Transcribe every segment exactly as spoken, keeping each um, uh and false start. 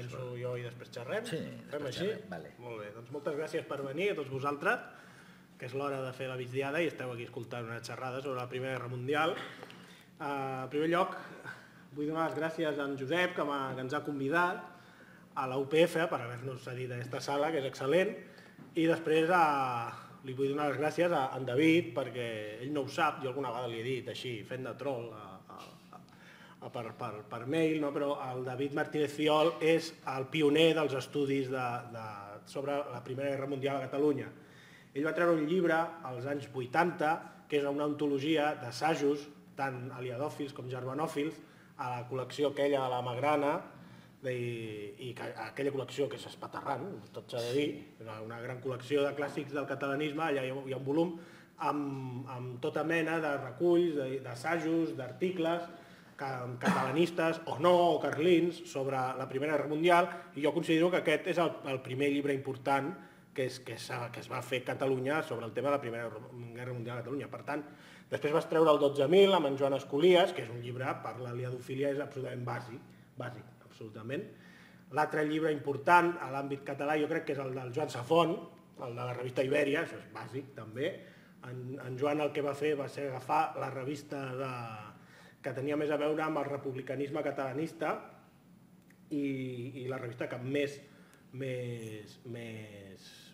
Començo jo i després xerrem. Fem així? Molt bé, doncs moltes gràcies per venir a tots vosaltres, que és l'hora de fer la migdiada i esteu aquí escoltant una xerrada sobre la Primera Guerra Mundial. En primer lloc, vull donar les gràcies a en Josep, que ens ha convidat, a la U P F per haver-nos cedit a aquesta sala, que és excel·lent, i després li vull donar les gràcies a en David, perquè ell no ho sap, jo alguna vegada li he dit així, fent de troll per mail, però el David Martínez Fiol és el pioner dels estudis sobre la Primera Guerra Mundial a Catalunya. Ell va treure un llibre als anys vuitanta, que és una antologia d'assajos, tant aliadòfils com germanòfils, a la col·lecció aquella de la Magrana, i aquella col·lecció que és espaterrant, tot s'ha de dir, una gran col·lecció de clàssics del catalanisme, allà hi ha un volum amb tota mena de reculls, d'assajos, d'articles, catalanistes o no, o carlins, sobre la Primera Guerra Mundial, i jo considero que aquest és el primer llibre important que es va fer a Catalunya sobre el tema de la Primera Guerra Mundial a Catalunya. Per tant, després vas treure el dotze mil amb en Joan Escolies, que és un llibre per l'aliadofília, és absolutament bàsic, bàsic. absolutament. L'altre llibre important a l'àmbit català jo crec que és el del Joan Safont, el de la revista Ibèria, això és bàsic també. En Joan el que va fer va ser agafar la revista que tenia més a veure amb el republicanisme catalanista i la revista que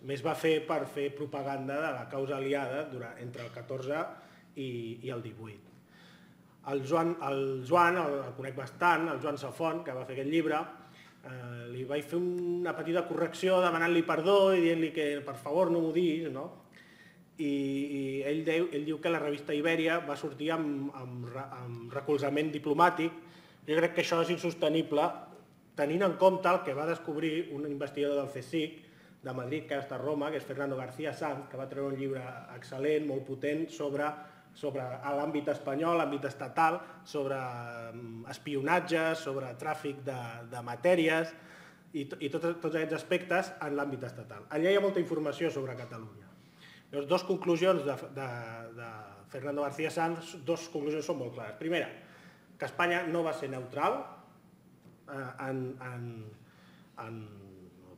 més va fer per fer propaganda de la causa aliada entre el catorze i el divuit. El Joan, el conec bastant, el Joan Safont, que va fer aquest llibre, li vaig fer una petita correcció demanant-li perdó i dient-li que per favor no m'ho diguis, no? I ell diu que la revista Ibèria va sortir amb recolzament diplomàtic. Jo crec que això és insostenible, tenint en compte el que va descobrir un investigador del C S I C de Madrid, que ara està a Roma, que és Fernando García Sanz, que va treure un llibre excel·lent, molt potent, sobre... sobre l'àmbit espanyol, l'àmbit estatal, sobre espionatge, sobre tràfic de matèries i tots aquests aspectes en l'àmbit estatal. Allà hi ha molta informació sobre Catalunya. Les dues conclusions de Fernando García Sanz, dues conclusions són molt clares. Primera, que Espanya no va ser neutral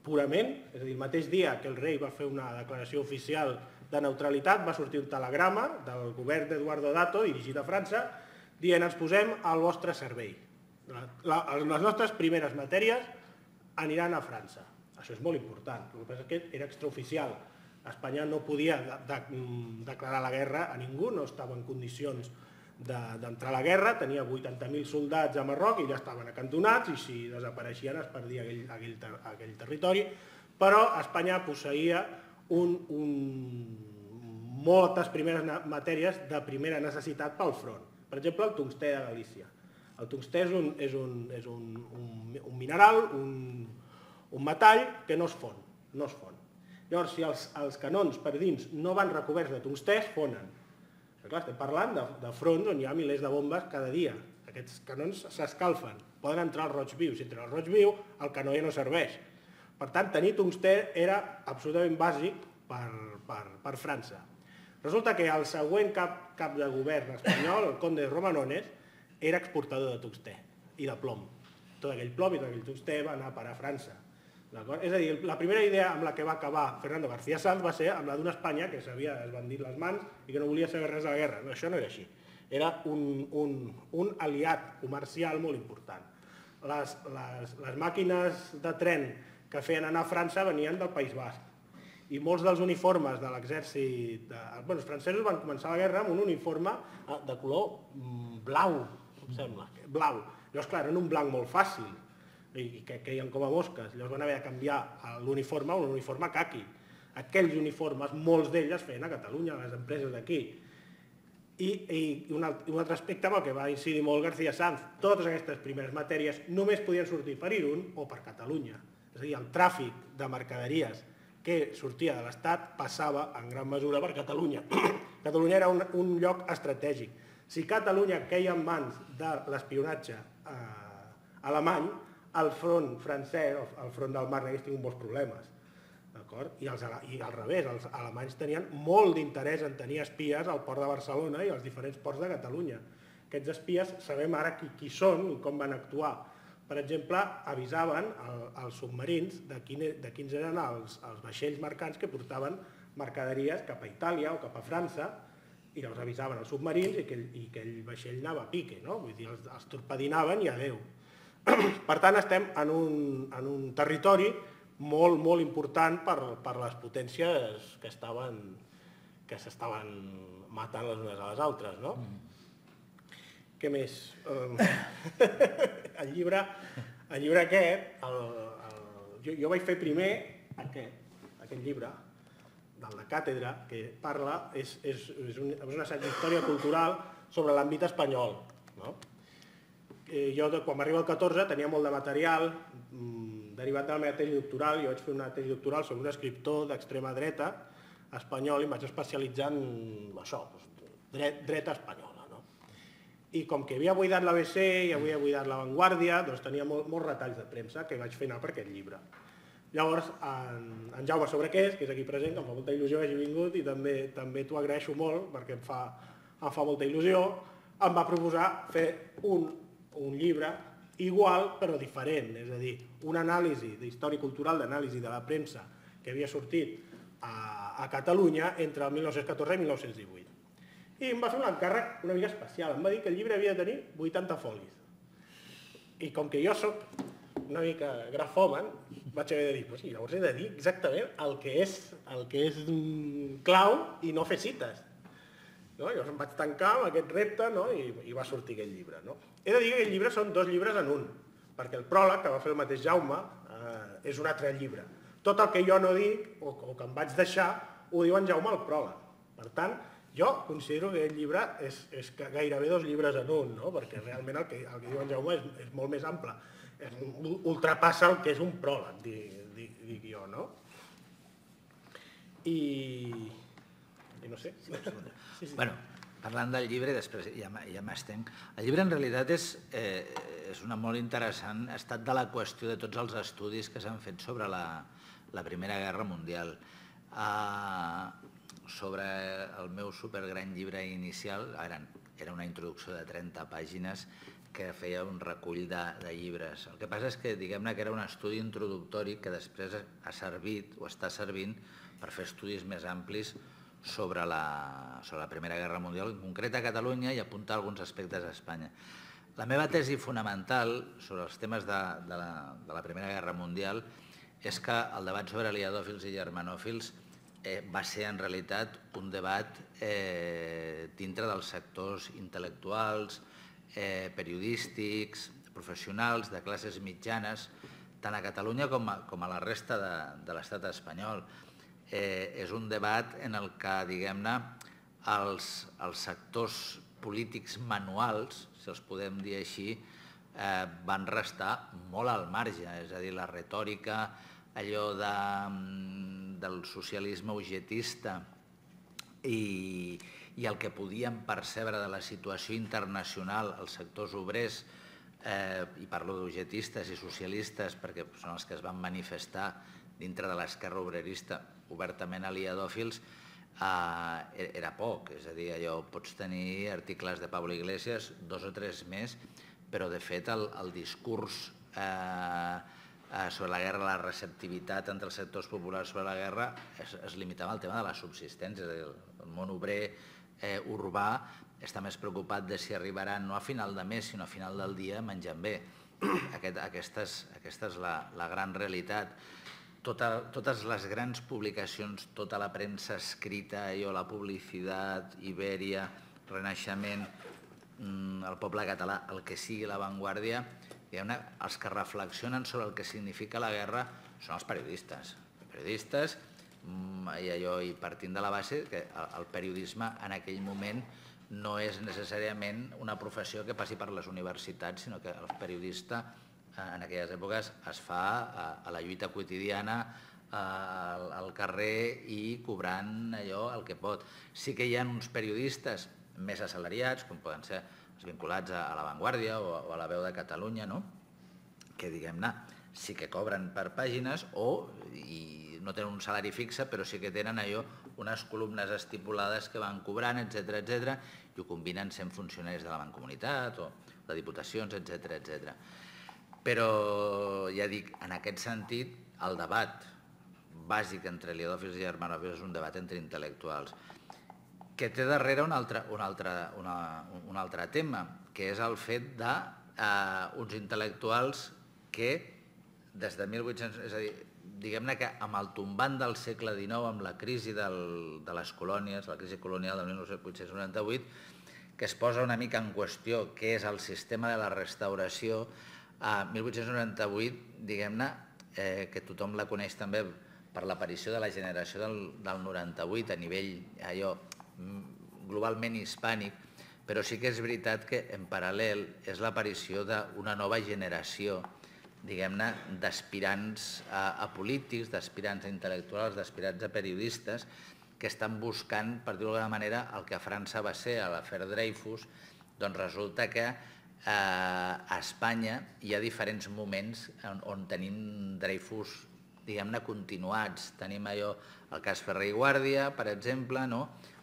purament, és a dir, el mateix dia que el rei va fer una declaració oficial de neutralitat va sortir un telegrama del govern d'Eduardo Dato, dirigit a França, dient ens posem al vostre servei. Les nostres primeres matèries aniran a França. Això és molt important. El que passa és que era extraoficial. Espanya no podia declarar la guerra a ningú, no estava en condicions d'entrar a la guerra, tenia vuitanta mil soldats a Marroc i ja estaven acantonats i si desapareixien es perdia aquell territori, però Espanya posseïa moltes primeres matèries de primera necessitat pel front. Per exemple, el tungstè de Galícia. El tungstè és un mineral, un metall que no es fon. Llavors, si els canons per dins no van recoberts de tungstè, es fonen. Estem parlant de fronts on hi ha milers de bombes cada dia. Aquests canons s'escalfen, poden entrar al roig viu. Si entra al roig viu, el canó ja no serveix. Per tant, tenir tungstè era absolutament bàsic per França. Resulta que el següent cap de govern espanyol, el conde de Romanones, era exportador de tungstè i de plom. Tot aquell plom i tot aquell tungstè va anar a parar a França. És a dir, la primera idea amb la que va acabar Fernando García Sanz va ser amb la d'una Espanya que s'havia esbandit les mans i que no volia saber res de la guerra. Això no era així. Era un aliat comercial molt important. Les màquines de tren que feien anar a França venien del País Basc. I molts dels uniformes de l'exèrcit... Els francesos van començar la guerra amb un uniforme de color blau, em sembla. Blau. Llavors, clar, era un blanc molt fàcil, i que queien com a mosques. Llavors van haver de canviar l'uniforme a un uniforme caqui. Aquells uniformes, molts d'ells es feien a Catalunya, a les empreses d'aquí. I un altre aspecte amb el que va incidir molt García Sanz, totes aquestes primeres matèries només podien sortir per Irun o per Catalunya. És a dir, el tràfic de mercaderies que sortia de l'Estat passava en gran mesura per Catalunya. Catalunya era un lloc estratègic. Si Catalunya queia en mans de l'espionatge alemany, el front francès, el front del Mar, hagués tingut molts problemes. I al revés, els alemanys tenien molt d'interès en tenir espies al port de Barcelona i als diferents ports de Catalunya. Aquests espies sabem ara qui són i com van actuar, per exemple, avisaven els submarins de quins eren els vaixells mercants que portaven mercaderies cap a Itàlia o cap a França, i els avisaven els submarins i aquell vaixell anava a pique, vull dir, els torpedinaven i adéu. Per tant, estem en un territori molt, molt important per les potències que s'estaven matant les unes a les altres, no? Què més? El llibre aquest, jo vaig fer primer aquest llibre, del de càtedra, que parla, és una assaig d'història cultural sobre l'àmbit espanyol. Jo, quan m'arriba el catorze, tenia molt de material derivat de la meva tesi doctoral. Jo vaig fer una tesi doctoral sobre un escriptor d'extrema dreta espanyol i em vaig especialitzar en això, dreta espanyola. I com que havia buidat l'A B C i havia buidat La Vanguardia, doncs tenia molts retalls de premsa que vaig fer anar per aquest llibre. Llavors, en Jaume Sobrequés, que és aquí present, que em fa molta il·lusió que hagi vingut i també t'ho agraeixo molt perquè em fa molta il·lusió, em va proposar fer un llibre igual però diferent, és a dir, una anàlisi d'història cultural, d'anàlisi de la premsa que havia sortit a Catalunya entre el mil nou-cents catorze i mil nou-cents divuit. I em va fer un encàrrec una mica especial, em va dir que el llibre havia de tenir vuitanta folis. I com que jo soc una mica grafòman, vaig haver de dir, però sí, llavors he de dir exactament el que és clau i no fer cites. Llavors em vaig tancar amb aquest repte i va sortir aquest llibre. He de dir que aquest llibre són dos llibres en un, perquè el pròleg, que va fer el mateix Jaume, és un altre llibre. Tot el que jo no dic o que em vaig deixar ho diu en Jaume al pròleg. Per tant, jo considero que aquest llibre és gairebé dos llibres en un, perquè realment el que diu en Jaume és molt més ample. Ultrapassa el que és un pròleg, dic jo, no? I... no sé. Bueno, parlant del llibre, després ja m'estenc. El llibre en realitat és una molt interessant estat de la qüestió de tots els estudis que s'han fet sobre la Primera Guerra Mundial. Sobre el meu supergran llibre inicial, era una introducció de trenta pàgines que feia un recull de llibres. El que passa és que, diguem-ne, que era un estudi introductori que després ha servit o està servint per fer estudis més amplis sobre la Primera Guerra Mundial, en concret a Catalunya, i apuntar alguns aspectes a Espanya. La meva tesi fonamental sobre els temes de la Primera Guerra Mundial és que el debat sobre aliadòfils i germanòfils va ser en realitat un debat dintre dels sectors intel·lectuals, periodístics, professionals, de classes mitjanes, tant a Catalunya com a la resta de l'estat espanyol. És un debat en el que, diguem-ne, els sectors polítics manuals, si els podem dir així, van restar molt al marge. És a dir, la retòrica, allò de... del socialisme ugetista i el que podien percebre de la situació internacional els sectors obrers, i parlo d'ugetistes i socialistes perquè són els que es van manifestar dintre de l'esquerra obrerista obertament aliadòfils, era poc. És a dir, allò pots tenir articles de Pablo Iglesias, dos o tres més, però de fet el discurs sobre la guerra, la receptivitat entre els sectors populars sobre la guerra es limitava al tema de la subsistència. És a dir, el món obrer urbà està més preocupat de si arribarà no a final de mes sinó a final del dia menjant bé. Aquesta és la gran realitat. Totes les grans publicacions, tota la premsa escrita, la publicitat, Ibèria, Renaixement, El Poble Català, el que sigui, La Vanguardia, els que reflexionen sobre el que significa la guerra són els periodistes. Els periodistes, i partint de la base, que el periodisme en aquell moment no és necessàriament una professió que passi per les universitats, sinó que el periodista en aquelles èpoques es fa a la lluita quotidiana, al carrer i cobrant allò el que pot. Sí que hi ha uns periodistes més assalariats, com poden ser vinculats a La Vanguardia o a la Veu de Catalunya, que, diguem-ne, sí que cobren per pàgines o no tenen un salari fixe, però sí que tenen allò, unes columnes estipulades que van cobrant, etcètera, etcètera, i ho combinen sent funcionaris de la Mancomunitat o de diputacions, etcètera, etcètera. Però, ja dic, en aquest sentit, el debat bàsic entre liodòfils i germanòfils és un debat entre intel·lectuals, que té darrere un altre tema, que és el fet d'uns intel·lectuals que, des de mil vuit-cents... És a dir, diguem-ne que amb el tombant del segle dinou, amb la crisi de les colònies, la crisi colonial del mil vuit-cents noranta-vuit, que es posa una mica en qüestió què és el sistema de la restauració, a mil vuit-cents noranta-vuit, diguem-ne, que tothom la coneix també per l'aparició de la generació del noranta-vuit a nivell allò globalment hispànic, però sí que és veritat que en paral·lel és l'aparició d'una nova generació, diguem-ne, d'aspirants a polítics, d'aspirants a intel·lectuals, d'aspirants a periodistes, que estan buscant, per dir-ho d'alguna manera, el que a França va ser a l'afer Dreyfus, doncs resulta que a Espanya hi ha diferents moments on tenim Dreyfus, diguem-ne, continuats. Tenim allò, el cas Ferrer i Guàrdia, per exemple,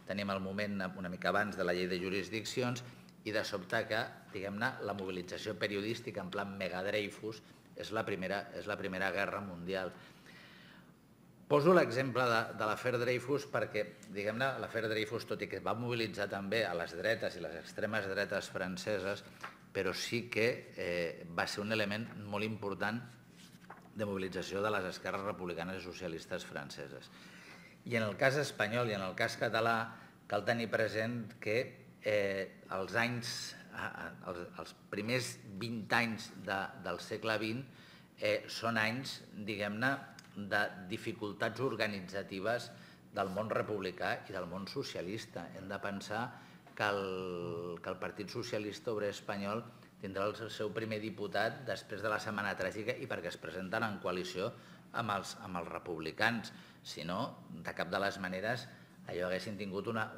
tenim el moment una mica abans de la llei de jurisdiccions i de sobte que, diguem-ne, la mobilització periodística en plan mega Dreyfus és la primera guerra mundial. Poso l'exemple de l'afer Dreyfus perquè, diguem-ne, l'afer Dreyfus, tot i que va mobilitzar també a les dretes i les extremes dretes franceses, però sí que va ser un element molt important de mobilització de les esquerres republicanes i socialistes franceses. I en el cas espanyol i en el cas català cal tenir present que els anys, els primers vint anys del segle vint són anys, diguem-ne, de dificultats organitzatives del món republicà i del món socialista. Hem de pensar que el Partit Socialista Obrer Espanyol tindrà el seu primer diputat després de la Setmana Tràgica i perquè es presenten en coalició amb els republicans. Si no, de cap de les maneres, allò haguessin tingut una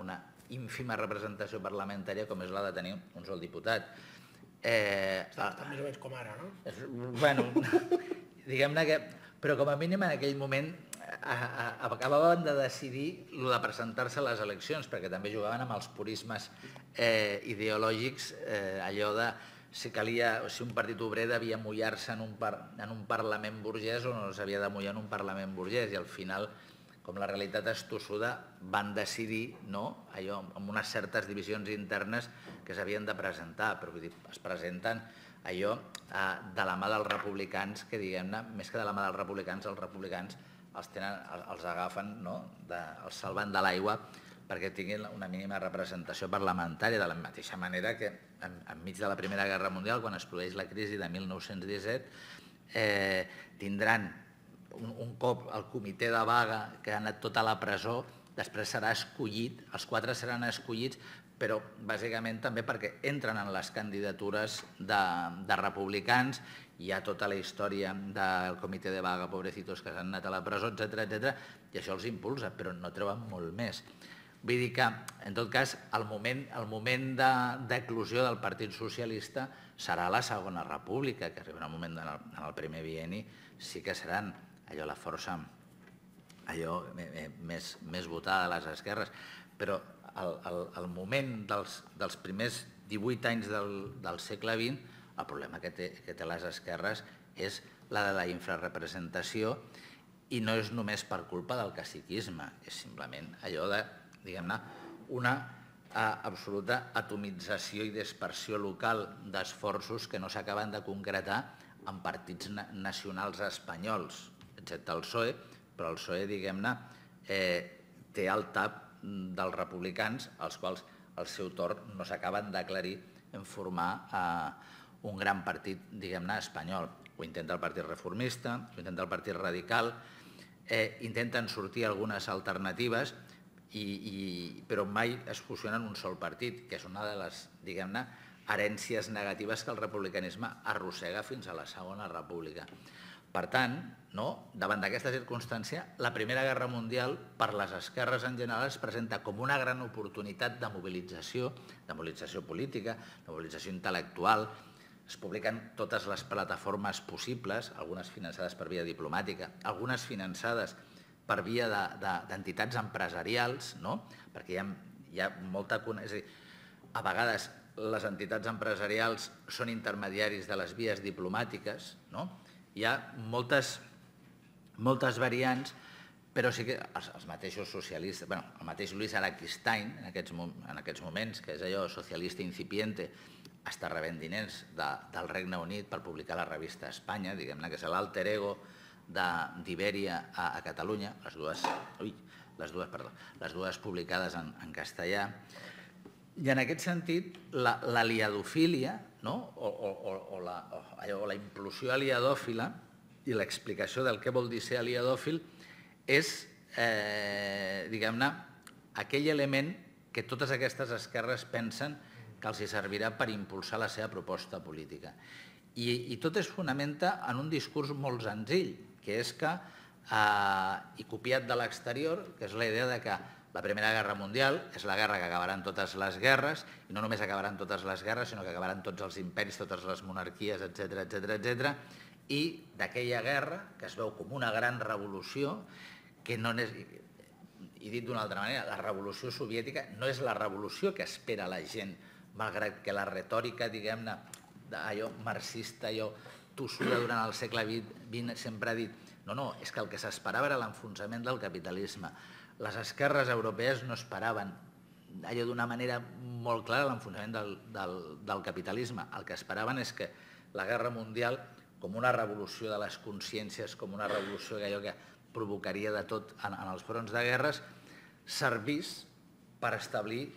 ínfima representació parlamentària com és la de tenir un sol diputat. Està més o menys com ara, no? Bueno, diguem-ne que... Però com a mínim en aquell moment acabaven de decidir el de presentar-se a les eleccions, perquè també jugaven amb els purismes ideològics, allò de si un partit obrer devia mullar-se en un parlament burgès o no s'havia de mullar en un parlament burgès, i al final, com la realitat és tossuda, van decidir, allò, amb unes certes divisions internes que s'havien de presentar, però es presenten allò de la mà dels republicans, que diguem-ne, més que de la mà dels republicans, els republicans els agafen, els salven de l'aigua perquè tinguin una mínima representació parlamentària, de la mateixa manera que enmig de la Primera Guerra Mundial, quan es produeix la crisi de mil nou-cents disset, tindran un cop el comitè de vaga que ha anat tot a la presó, després serà escollit, els quatre seran escollits, però bàsicament també perquè entren en les candidatures de republicans, hi ha tota la història del comitè de vaga, pobrecitos que s'han anat a la presó, etcètera, i això els impulsa, però no treuen molt més. Vull dir que, en tot cas, el moment d'eclusió del Partit Socialista serà la Segona República, que arribarà un moment en el primer bienni, sí que seran allò la força més votada de les esquerres, però al moment dels primers divuit anys del segle vint, el problema que té les esquerres és la de la infrarepresentació i no és només per culpa del caciquisme, és simplement allò de, diguem-ne, una absoluta atomització i dispersió local d'esforços que no s'acaben de concretar en partits nacionals espanyols, excepte el P S O E, però el P S O E, diguem-ne, té el tap dels republicans, els quals al seu torn no s'acaben d'aclarir en formar un gran partit, diguem-ne, espanyol. Ho intenta el Partit Reformista, ho intenta el Partit Radical, intenten sortir algunes alternatives, però mai es fusionen en un sol partit, que és una de les, diguem-ne, herències negatives que el republicanisme arrossega fins a la Segona República. Per tant, davant d'aquesta circumstància, la Primera Guerra Mundial per les esquerres en general es presenta com una gran oportunitat de mobilització, de mobilització política, de mobilització intel·lectual. Es publiquen totes les plataformes possibles, algunes finançades per via diplomàtica, algunes finançades per via d'entitats empresarials, perquè hi ha molta... És a dir, a vegades les entitats empresarials són intermediaris de les vies diplomàtiques. Hi ha moltes variants, però sí que els mateixos socialistes, el mateix Luis Araquistain, en aquests moments, que és allò socialista incipiente, està rebent diners del Regne Unit per publicar la revista Espanya, diguem-ne que és l'alter ego d'Ibèria a Catalunya, les dues publicades en castellà. I en aquest sentit, l'aliadofília o la implosió aliadòfila i l'explicació del que vol dir ser aliadòfil és, diguem-ne, aquell element que totes aquestes esquerres pensen que els servirà per impulsar la seva proposta política. I tot es fonamenta en un discurs molt senzill, que és que, i copiat de l'exterior, que és la idea que la Primera Guerra Mundial és la guerra que acabaran totes les guerres, i no només acabaran totes les guerres, sinó que acabaran tots els imperis, totes les monarquies, etcètera, i d'aquella guerra, que es veu com una gran revolució, que no és, i dit d'una altra manera, la revolució soviètica no és la revolució que espera la gent, malgrat que la retòrica, diguem-ne, allò marxista, allò tossuda durant el segle vint sempre ha dit no, no, és que el que s'esperava era l'enfonsament del capitalisme. Les esquerres europees no esperaven allò d'una manera molt clara l'enfonsament del capitalisme. El que esperaven és que la guerra mundial, com una revolució de les consciències, com una revolució que allò que provocaria de tot en els fronts de guerres, servís per establir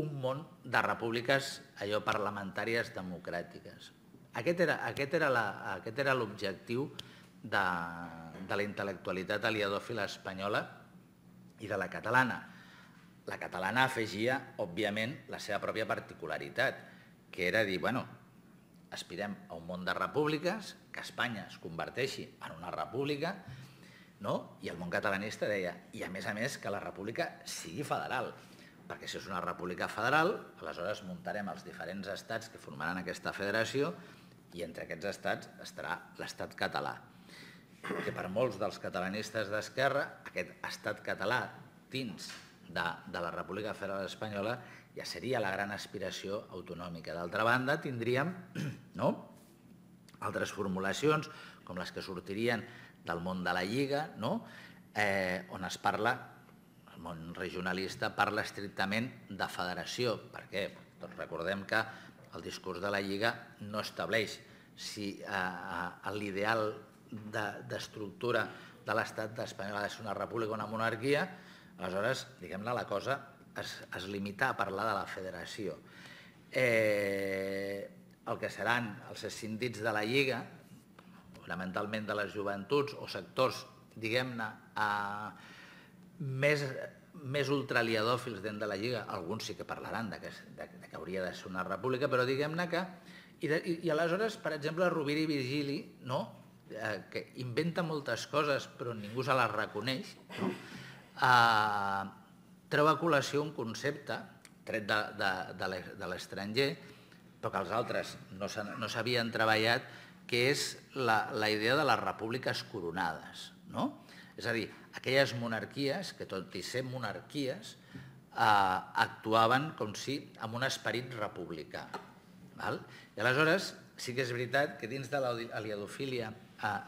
un món de repúbliques allò parlamentàries democràtiques. Aquest era l'objectiu de la intel·lectualitat aliadòfila espanyola i de la catalana. La catalana afegia, òbviament, la seva pròpia particularitat, que era dir, bueno, aspirem a un món de repúbliques, que Espanya es converteixi en una república, i el món catalanista deia, i a més a més, que la república sigui federal, perquè si és una república federal, aleshores muntarem els diferents estats que formaran aquesta federació i entre aquests estats estarà l'estat català. Que per molts dels catalanistes d'esquerra, aquest estat català dins de la República Federal Espanyola ja seria la gran aspiració autonòmica. D'altra banda, tindríem altres formulacions, com les que sortirien del món de la Lliga, on es parla, el món regionalista parla estrictament de federació. Per què? Doncs recordem que el discurs de la Lliga no estableix si l'ideal d'estructura de l'estat espanyol és una república o una monarquia, aleshores, diguem-ne, la cosa es limita a parlar de la federació. El que seran els escindits de la Lliga, fonamentalment de les joventuts o sectors, diguem-ne, més ultraliadòfils dins de la Lliga, alguns sí que parlaran que hauria de ser una república, però diguem-ne que... I aleshores, per exemple, Rovira i Virgili, no?, que inventa moltes coses però ningú se les reconeix, treu a col·lació un concepte tret de l'estranger però que els altres no s'havien treballat, que és la idea de les repúbliques coronades, és a dir, aquelles monarquies que tot i ser monarquies actuaven com si amb un esperit republicà. I aleshores sí que és veritat que dins de l'aliadofília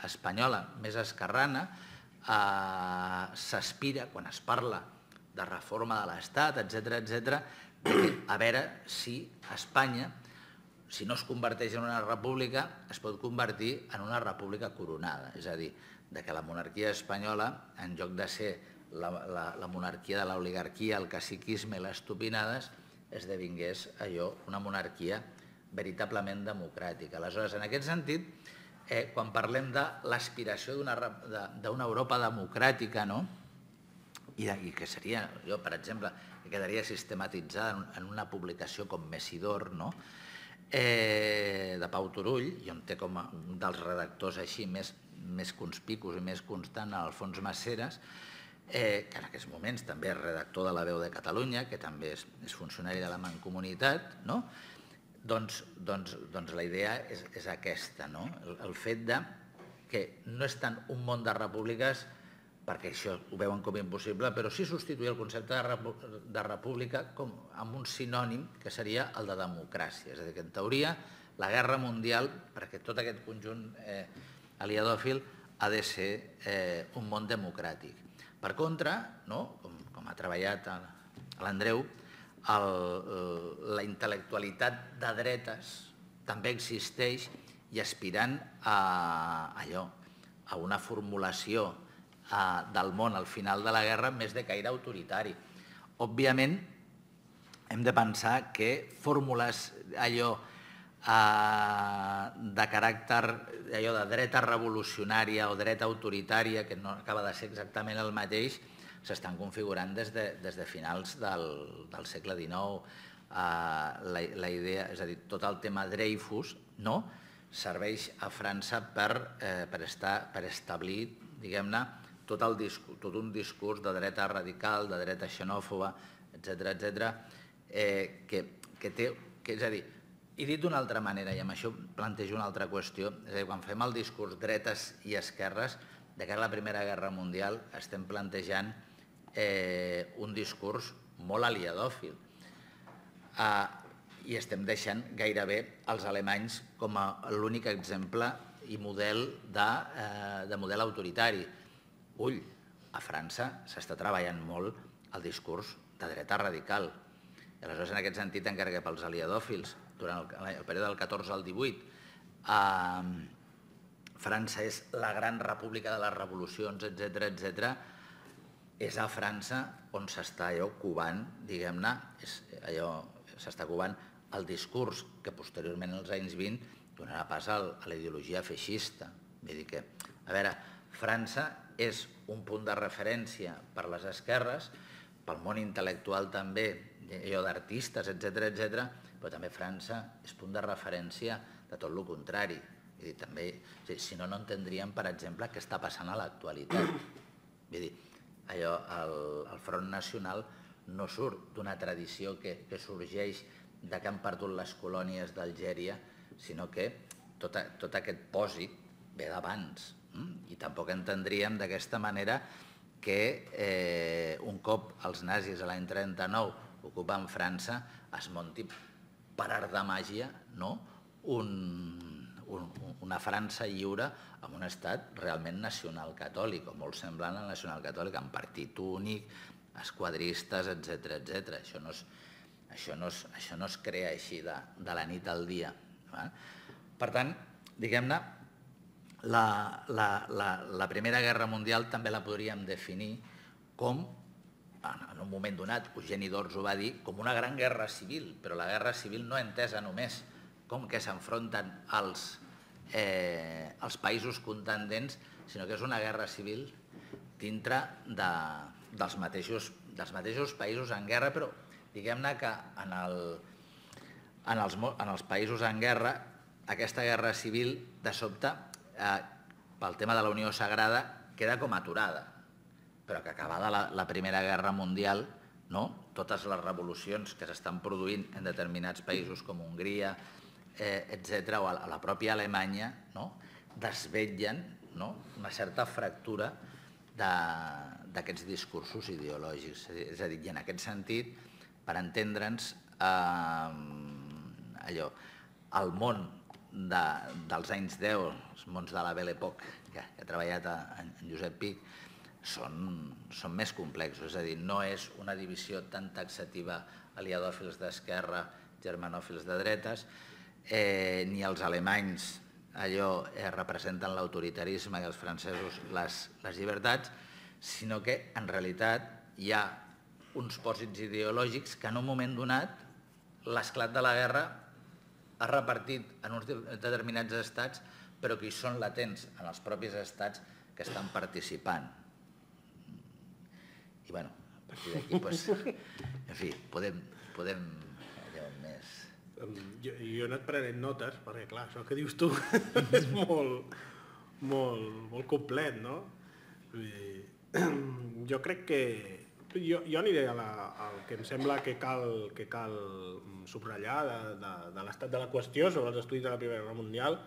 espanyola més esquerrana s'aspira, quan es parla de reforma de l'Estat, etcètera, a veure si Espanya, si no es converteix en una república, es pot convertir en una república coronada. És a dir, que la monarquia espanyola, en lloc de ser la monarquia de l'oligarquia, el caciquisme i les tupinades, esdevingués allò una monarquia veritablement democràtica. Aleshores, en aquest sentit, quan parlem de l'aspiració d'una Europa democràtica, i que seria, jo per exemple, que quedaria sistematitzada en una publicació com Messidor, de Pau Turull, i on té com un dels redactors així més conspicus i més constant, Alfons Maseras, que en aquests moments també és redactor de la Veu de Catalunya, que també és funcionari de la Mancomunitat, doncs la idea és aquesta, el fet que no és tant un món de repúbliques perquè això ho veuen com impossible, però sí substituir el concepte de república amb un sinònim que seria el de democràcia. És a dir, que en teoria la guerra mundial, perquè tot aquest conjunt aliadòfil ha de ser un món democràtic. Per contra, com ha treballat l'Andreu, la intel·lectualitat de dretes també existeix i aspirant a allò, a una formulació del món al final de la guerra més de caire autoritari. Òbviament, hem de pensar que fórmules allò de caràcter, allò de dreta revolucionària o dreta autoritària, que no acaba de ser exactament el mateix, s'estan configurant des de finals del segle dinou. La idea, és a dir, tot el tema Dreyfus serveix a França per establir, diguem-ne, tot un discurs de dreta radical, de dreta xenòfoba, etcètera, que té... És a dir, he dit d'una altra manera, i amb això plantejo una altra qüestió, és a dir, quan fem el discurs dretes i esquerres, de cara a la Primera Guerra Mundial estem plantejant un discurs molt aliadòfil i estem deixant gairebé els alemanys com a l'únic exemple i model de model autoritari. Ull, a França s'està treballant molt el discurs de dreta radical. I aleshores, en aquest sentit, encara que pels aliadòfils, durant el període del catorze al divuit, França és la gran república de les revolucions, etcètera, etcètera. És a França on s'està allò covant, diguem-ne, s'està covant el discurs que posteriorment, als anys vint, donarà pas a la ideologia feixista. Vull dir que, a veure, França és un punt de referència per les esquerres, pel món intel·lectual també, allò d'artistes, etcètera, etcètera, però també França és punt de referència de tot el contrari. Vull dir, també, si no, no entendríem, per exemple, què està passant a l'actualitat. Vull dir, allò, el Front Nacional no surt d'una tradició que sorgeix de que han perdut les colònies d'Algèria, sinó que tot aquest pòsit ve d'abans. I tampoc entendríem d'aquesta manera que un cop els nazis l'any trenta-nou ocupen França es munti per art de màgia una França lliure amb un estat realment nacional-catòlic o molt semblant al nacional-catòlic, amb partit únic, esquadristes, etcètera, etcètera. Això no es crea així de la nit al dia. Per tant, diguem-ne, la Primera Guerra Mundial també la podríem definir com, en un moment donat, Eugeni D'Ors ho va dir, com una gran guerra civil, però la guerra civil no entesa només com que s'enfronten als països contendents, sinó que és una guerra civil dintre dels mateixos països en guerra, però diguem-ne que en els països en guerra aquesta guerra civil, de sobte, pel tema de la Unió Sagrada, queda com aturada, però que acabada la Primera Guerra Mundial, totes les revolucions que s'estan produint en determinats països com Hongria, etcètera, o a la pròpia Alemanya, desvetllen una certa fractura d'aquests discursos ideològics. És a dir, i en aquest sentit, per entendre'ns, allò, el món dels anys deu, els mons de la Belle Époque, que ha treballat en Josep Pic, són més complexos. És a dir, no és una divisió tan taxativa aliadòfils d'esquerra, germanòfils de dretes, ni els alemanys allò representen l'autoritarisme i els francesos les llibertats, sinó que en realitat hi ha uns pòsits ideològics que en un moment donat l'esclat de la guerra ha repartit en uns determinats estats, però que hi són latents en els propis estats que estan participant. I bé, a partir d'aquí, en fi, podem allò més... Jo he anat prenent notes, perquè clar, això que dius tu és molt complet, no? Jo crec que... Jo aniré al que em sembla que cal subratllar de l'estat de la qüestió sobre els estudis de la Primera Guerra Mundial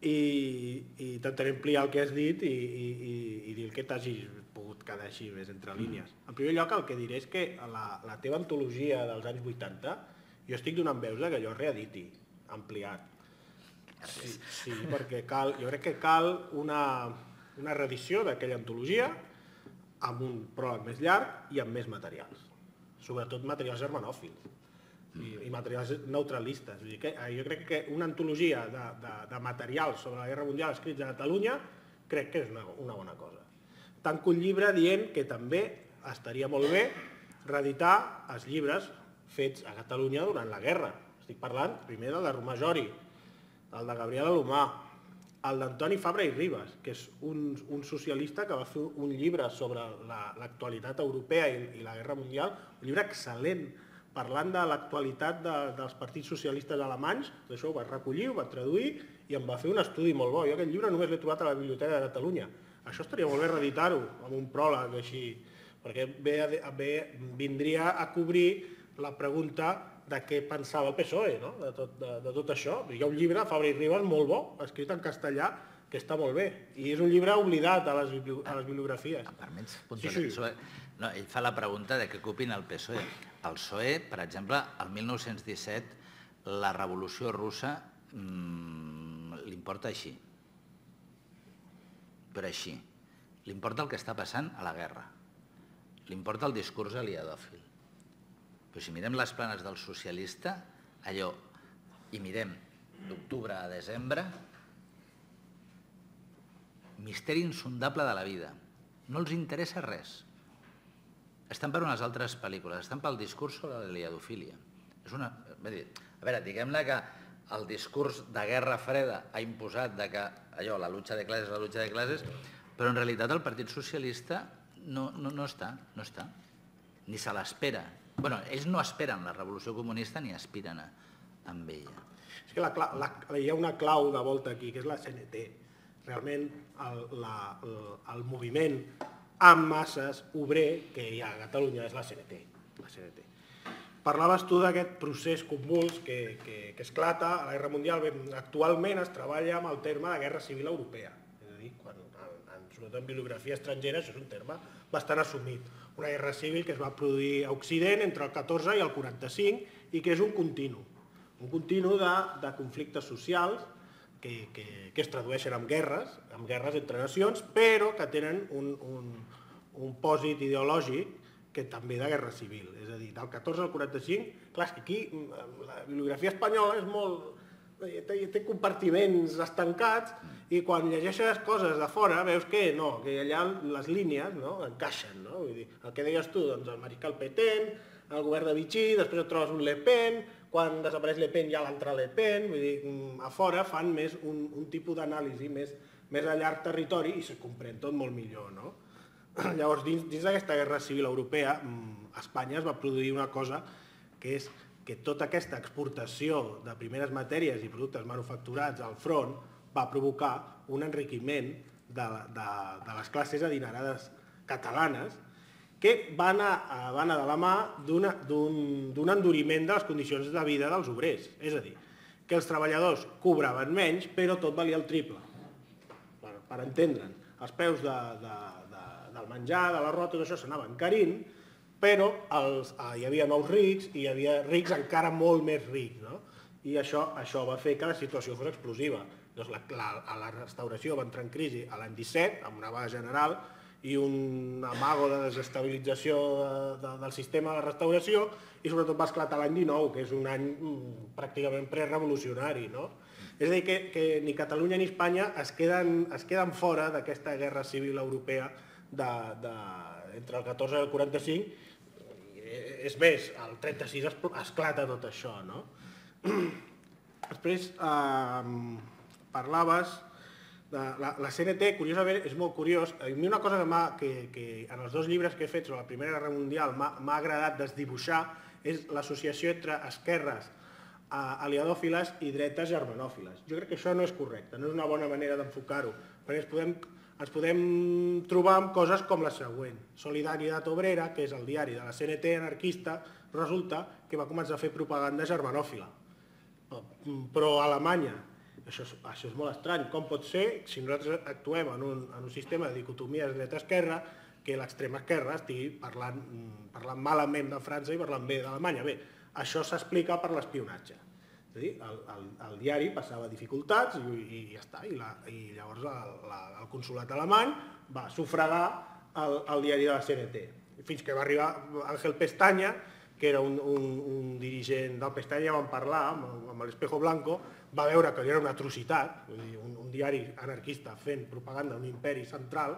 i intentaré ampliar el que has dit i dir el que t'hagis pogut quedar així més entre línies. En primer lloc, el que diré és que la teva antologia dels anys vuitanta jo estic donant veus que allò es reediti, ampliat. Sí, perquè jo crec que cal una reedició d'aquella antologia amb un pròleg més llarg i amb més materials, sobretot materials germanòfils i materials neutralistes. Jo crec que una antologia de materials sobre la Guerra Mundial escrits a Catalunya crec que és una bona cosa. Tanco un llibre dient que també estaria molt bé reeditar els llibres fets a Catalunya durant la guerra. Estic parlant primer del de Romà Jori, del de Gabriel Alomar, el d'Antoni Fabra i Ribes, que és un socialista que va fer un llibre sobre l'actualitat europea i la Guerra Mundial, un llibre excel·lent, parlant de l'actualitat dels partits socialistes alemanys. Això ho vaig recollir, ho vaig traduir i em va fer un estudi molt bo. Jo aquest llibre només l'he trobat a la Biblioteca de Catalunya. Això estaria molt bé reeditar-ho amb un pròleg així, perquè vindria a cobrir la pregunta de què pensava el P S O E de tot això. Hi ha un llibre de Fabra i Ribes molt bo, escrit en castellà, que està molt bé, i és un llibre oblidat a les bibliografies. Em permets puntualitzar? Ell fa la pregunta de què ocupin el P S O E. El P S O E, per exemple, el mil nou-cents disset, la revolució russa l'importa així, però així. L'importa el que està passant a la guerra, l'importa el discurs aliadòfil. Però si mirem les planes del socialista, allò, i mirem d'octubre a desembre, misteri insondable de la vida. No els interessa res. Estan per unes altres pel·lícules, estan pel discurs sobre l'aliadofília. A veure, diguem-ne que el discurs de Guerra Freda ha imposat que la lluita de classes és la lluita de classes, però en realitat el Partit Socialista no està, no està, ni se l'espera. Bé, ells no esperen la revolució comunista ni aspiren amb ella. És que hi ha una clau de volta aquí, que és la C N T. Realment el moviment en masses obrer que hi ha a Catalunya és la C N T. Parlaves tu d'aquest procés convuls que esclata a la Guerra Mundial. Actualment es treballa amb el terme de Guerra Civil Europea. És a dir, sobretot en bibliografia estrangera això és un terme bastant assumit. Una guerra civil que es va produir a Occident entre el catorze i el quaranta-cinc i que és un continu. Un continu de conflictes socials que es tradueixen en guerres, en guerres entre nacions, però que tenen un pòsit ideològic que també de guerra civil. És a dir, del catorze al quaranta-cinc, clar, aquí la bibliografia espanyola és molt... té compartiments estancats i quan llegeixes coses de fora veus que no, que allà les línies encaixen, no? Vull dir, el que deies tu, doncs el mariscal Petén, el govern de Vichy, després et trobes un Le Pen, quan desapareix Le Pen hi ha l'altre Le Pen, vull dir, a fora fan més un tipus d'anàlisi més a llarg territori i se comprèn tot molt millor, no? Llavors, dins d'aquesta guerra civil europea, a Espanya es va produir una cosa que és que tota aquesta exportació de primeres matèries i productes manufacturats al front va provocar un enriquiment de les classes adinerades catalanes que va anar de la mà d'un enduriment de les condicions de vida dels obrers. És a dir, que els treballadors cobraven menys, però tot valia el triple. Per entendre'n, els preus del menjar, de l'arròs, tot això s'anava encarint, però hi havia nous rics i hi havia rics encara molt més rics. I això va fer que la situació fos explosiva. La restauració va entrar en crisi l'any disset, amb una vaga general, i un amago de desestabilització del sistema de restauració i sobretot va esclatar l'any dinou, que és un any pràcticament prerevolucionari. És a dir, que ni Catalunya ni Espanya es queden fora d'aquesta guerra civil europea entre el catorze i el quaranta-cinc. És més, el trenta-sis esclata tot això. Després parlaves... La C N T, curiosament, és molt curiós. A mi una cosa que en els dos llibres que he fet sobre la Primera Guerra Mundial m'ha agradat desdibuixar és l'associació entre esquerres aliadòfiles i dretes germanòfiles. Jo crec que això no és correcte, no és una bona manera d'enfocar-ho, perquè ens podem trobar amb coses com la següent. Solidaritat Obrera, que és el diari de la C N T anarquista, resulta que va començar a fer propaganda germanòfila, però a Alemanya. Això és molt estrany. Com pot ser, si nosaltres actuem en un sistema de dicotomia dreta-esquerra, que l'extrema esquerra estigui parlant malament de França i parlant bé d'Alemanya? Bé, això s'explica per l'espionatge. És a dir, el diari passava dificultats i ja està. I llavors el consulat alemany va sufragar el diari de la C N T. Fins que va arribar Ángel Pestaña, que era un dirigent del Pestaña, van parlar amb l'Espejo Blanco, va veure que era una atrocitat, un diari anarquista fent propaganda d'un imperi central,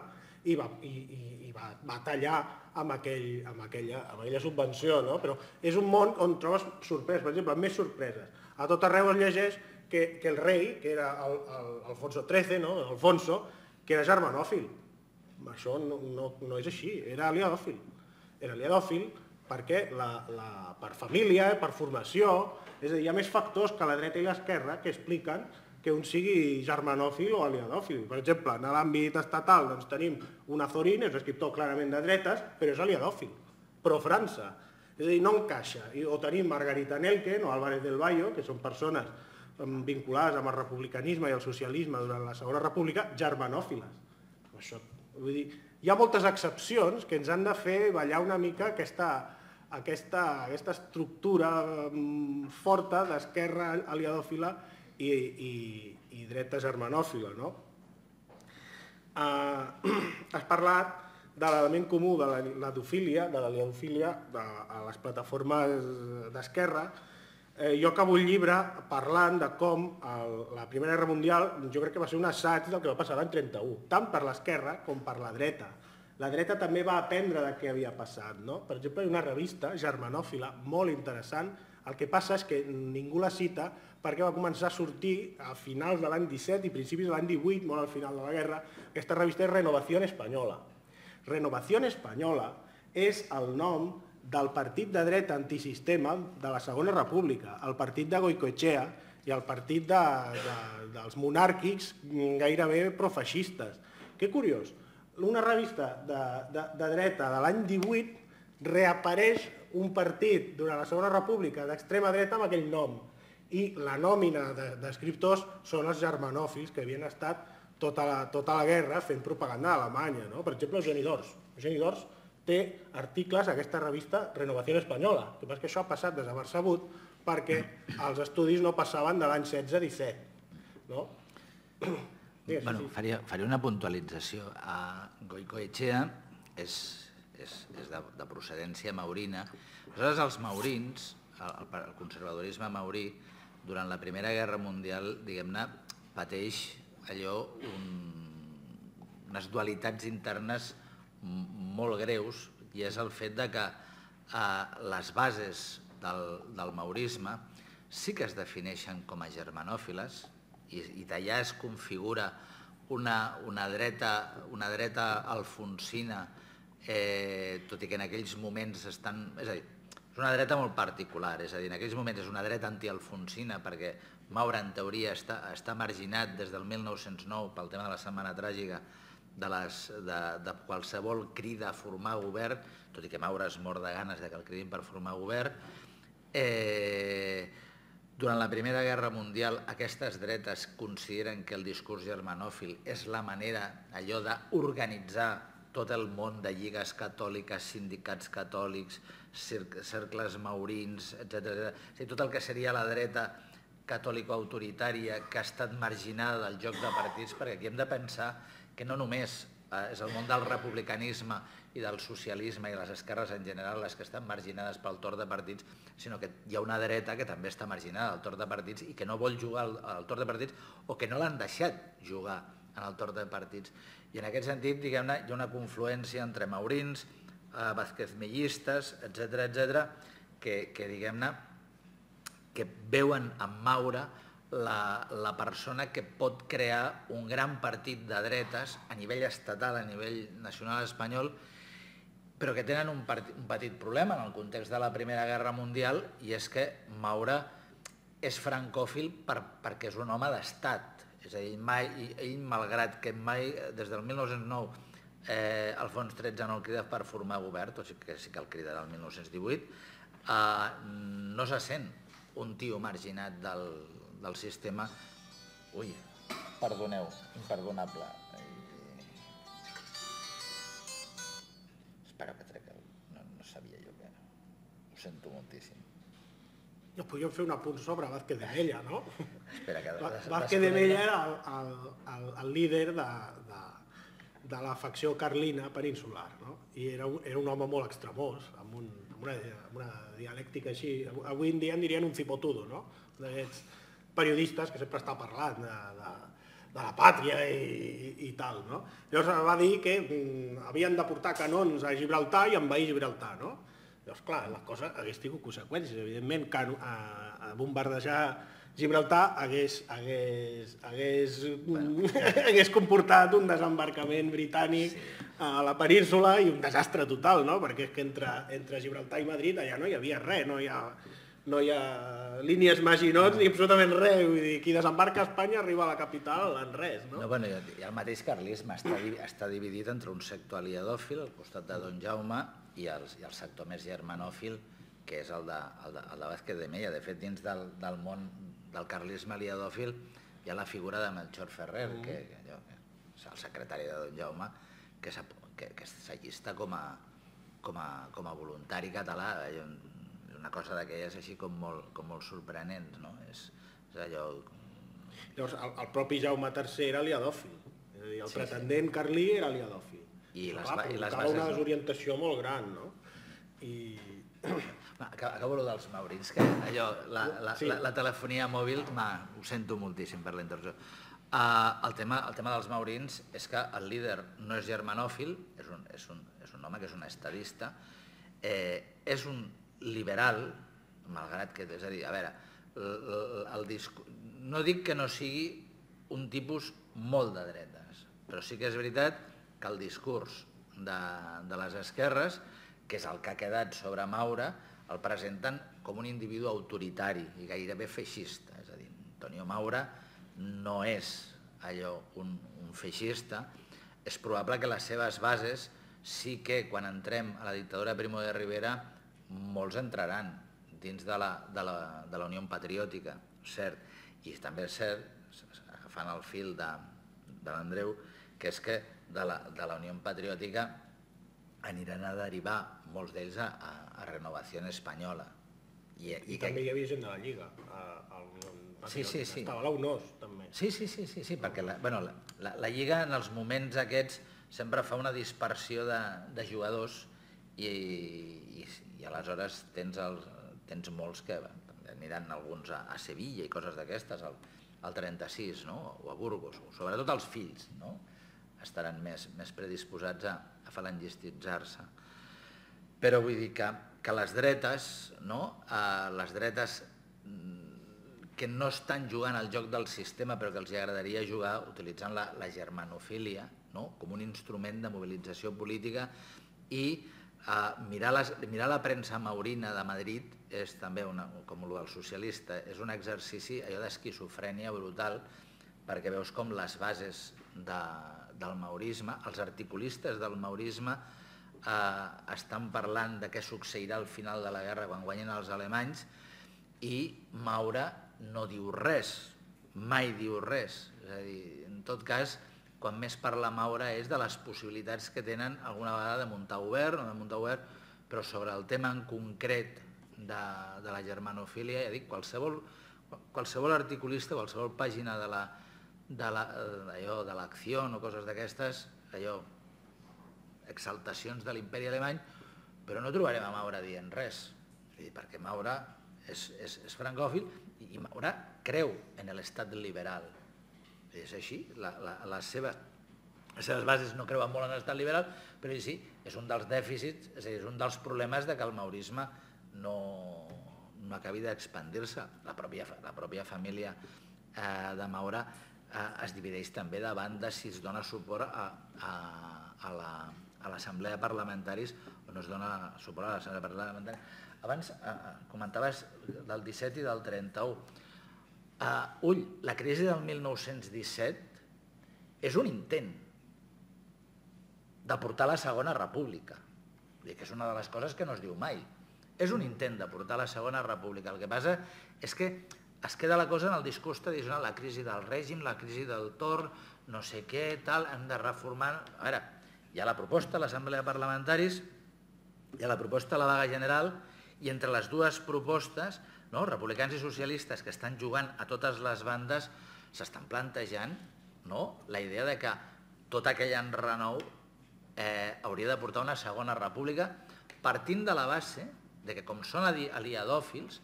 i va tallar amb aquella subvenció. Però és un món on trobes sorpreses, per exemple, més sorpreses. A tot arreu es llegeix que el rei, que era Alfonso tretze, que era germanòfil. Això no és així, era aliadòfil. Era aliadòfil perquè per família, per formació... És a dir, hi ha més factors que la dreta i l'esquerra que expliquen que un sigui germanòfil o aliadòfil. Per exemple, en l'àmbit estatal tenim un Azorín, és un escriptor clarament de dretes, però és aliadòfil, pro-França. És a dir, no encaixa. O tenim Margarita Nelken o Álvarez del Valle, que són persones vinculades amb el republicanisme i el socialisme durant la Segona República, germanòfiles. Això, vull dir, hi ha moltes excepcions que ens han de fer ballar una mica aquesta... aquesta estructura forta d'esquerra aliadòfila i dreta germanòfila. Has parlat de l'element comú de l'aliadofília a les plataformes d'esquerra. Jo acabo el llibre parlant de com la Primera Guerra Mundial jo crec que va ser un assaig del que va passar l'any trenta-u, tant per l'esquerra com per la dreta. La dreta també va aprendre de què havia passat. Per exemple, hi ha una revista germanòfila molt interessant. El que passa és que ningú la cita perquè va començar a sortir a finals de l'any disset i principis de l'any divuit, molt al final de la guerra. Aquesta revista és Renovación Española. Renovación Española és el nom del partit de dreta antisistema de la Segona República, el partit de Goicoechea i el partit dels monàrquics gairebé profeixistes. Que curiós. Una revista de dreta de l'any divuit reapareix un partit durant la Segona República d'extrema dreta amb aquell nom, i la nòmina d'escriptors són els germanòfils que havien estat tota la guerra fent propaganda a Alemanya. Per exemple, Eugeni D'Ors. Eugeni D'Ors té articles a aquesta revista Renovación Española. El que passa és que això ha passat desapercebut perquè els estudis no passaven de l'any setze disset. Bueno, faré una puntualització. Goicoechea és de procedència maurina. Aleshores, els maurins, el conservadorisme maurí, durant la Primera Guerra Mundial, diguem-ne, pateix allò, unes dualitats internes molt greus, i és el fet que les bases del maurisme sí que es defineixen com a germanòfiles, i d'allà es configura una dreta alfonsina, tot i que en aquells moments estan... És a dir, és una dreta molt particular, és a dir, en aquells moments és una dreta antialfonsina perquè Maura, en teoria, està marginat des del mil nou-cents nou pel tema de la Setmana Tràgica de qualsevol crida a formar govern, tot i que Maura es mor de ganes que el cridin per formar govern. Durant la Primera Guerra Mundial, aquestes dretes consideren que el discurs germanòfil és la manera allò d'organitzar tot el món de lligues catòliques, sindicats catòlics, cercles maurins, etcètera. Tot el que seria la dreta catòlico-autoritària que ha estat marginada del joc de partits, perquè aquí hem de pensar que no només és el món del republicanisme i del socialisme i les esquerres en general les que estan marginades pel torn de partits, sinó que hi ha una dreta que també està marginada del torn de partits i que no vol jugar al torn de partits o que no l'han deixat jugar en el torn de partits. I en aquest sentit, diguem-ne, hi ha una confluència entre maurins, vázquezmellistes, etcètera, etcètera, que, diguem-ne, que veuen en Maura la persona que pot crear un gran partit de dretes a nivell estatal, a nivell nacional espanyol, però que tenen un petit problema en el context de la Primera Guerra Mundial, i és que Maura és francòfil perquè és un home d'estat. És a dir, ell, malgrat que mai, des del mil nou-cents nou, Alfons tretze no el crida per formar govern, tot i que sí que el cridarà el mil nou-cents divuit, no se sent un tio marginat del del sistema Ui, perdoneu, imperdonable. Espera, que trec el... No sabia jo que... Ho sento moltíssim. No, podríem fer un apunt sobre Vázquez de Mella, no? Vázquez de Mella era el líder de la facció carlina peninsular, no? I era un home molt extremós, amb una dialèctica així... Avui en dia en dirien un cipotudo, no? D'aquests periodistes que sempre està parlant de la pàtria i tal, no? Llavors va dir que havien de portar canons a Gibraltar i envair Gibraltar, no? Llavors, clar, la cosa hagués tingut conseqüències. Evidentment, bombardejar Gibraltar hagués comportat un desembarcament britànic a la península i un desastre total, no? Perquè és que entre Gibraltar i Madrid allà no hi havia res, no hi ha... no hi ha línies maginots ni absolutament res, vull dir, qui desembarca a Espanya arriba a la capital en res, no? I el mateix carlisme està dividit entre un sector aliadòfil al costat de Don Jaume i el sector més germanòfil, que és el de Vázquez de Mella. De fet, dins del món del carlisme aliadòfil hi ha la figura de Melchor Ferrer, que és el secretari de Don Jaume, que s'allista com a voluntari català. Una cosa d'aquelles així com molt sorprenent, no? És allò... Llavors, el propi Jaume tercer era aliadòfil. És a dir, el pretendent carlí era aliadòfil. Provocava una desorientació molt gran, no? Acabo allò dels maurins, que allò, la telefonia mòbil, ho sento moltíssim per la interrupció. El tema dels maurins és que el líder no és germanòfil, és un home que és un estadista, és un liberal, malgrat que... És a dir, a veure, no dic que no sigui un tipus molt de dretes, però sí que és veritat que el discurs de les esquerres, que és el que ha quedat sobre Maura, el presenten com un individu autoritari i gairebé feixista. És a dir, Antonio Maura no és allò un feixista. És probable que les seves bases sí que, quan entrem a la dictadura de Primo de Rivera, molts entraran dins de la Unió Patriòtica, cert, i també és cert, agafant el fil de l'Andreu, que és que de la Unió Patriòtica aniran a derivar molts d'ells a Renovación Española. I també hi havia gent de la Lliga, a l'Unió Patriòtica, estava l'U N O S també. Sí, sí, sí, perquè la Lliga en els moments aquests sempre fa una dispersió de jugadors i i aleshores tens molts que aniran alguns a Sevilla i coses d'aquestes, al trenta-sis, o a Burgos, sobretot els fills, estaran més predisposats a falangistitzar-se. Però vull dir que les dretes, les dretes que no estan jugant al joc del sistema però que els agradaria jugar utilitzant la germanofília com un instrument de mobilització política, i mirar la premsa maurina de Madrid és també, com el socialista, és un exercici allò d'esquizofrènia brutal, perquè veus com les bases del maurisme, els articulistes del maurisme, estan parlant de què succeirà al final de la guerra quan guanyen els alemanys, i Maura no diu res, mai diu res. És a dir, en tot cas, quan més parla Maura és de les possibilitats que tenen alguna vegada de muntar obert o de muntar obert, però sobre el tema en concret de la germanofília, ja dic, qualsevol articulista, qualsevol pàgina de l'Acció o coses d'aquestes, allò, exaltacions de l'imperi alemany, però no trobarem a Maura dient res, perquè Maura és francòfil i Maura creu en l'estat liberal. És així, les seves bases no creuen molt en l'estat liberal, però sí, és un dels dèficits, és un dels problemes que el maurisme no acabi d'expandir-se. La pròpia família de Maura es divideix també de bandes si es dona suport a l'Assemblea de Parlamentaris o no es dona suport a l'Assemblea de Parlamentaris. Abans comentaves del disset i del trenta-u. Ull, la crisi del mil nou-cents disset és un intent de portar la Segona República, que és una de les coses que no es diu mai. És un intent de portar la Segona República. El que passa és que es queda la cosa en el discurs tradicional, la crisi del règim, la crisi del torn, no sé què, tal, hem de reformar... A veure, hi ha la proposta a l'Assemblea de Parlamentaris, hi ha la proposta a la vaga general, i entre les dues propostes, republicans i socialistes que estan jugant a totes les bandes, s'estan plantejant la idea que tot aquell enrenou hauria de portar una segona república, partint de la base que, com són aliadòfils,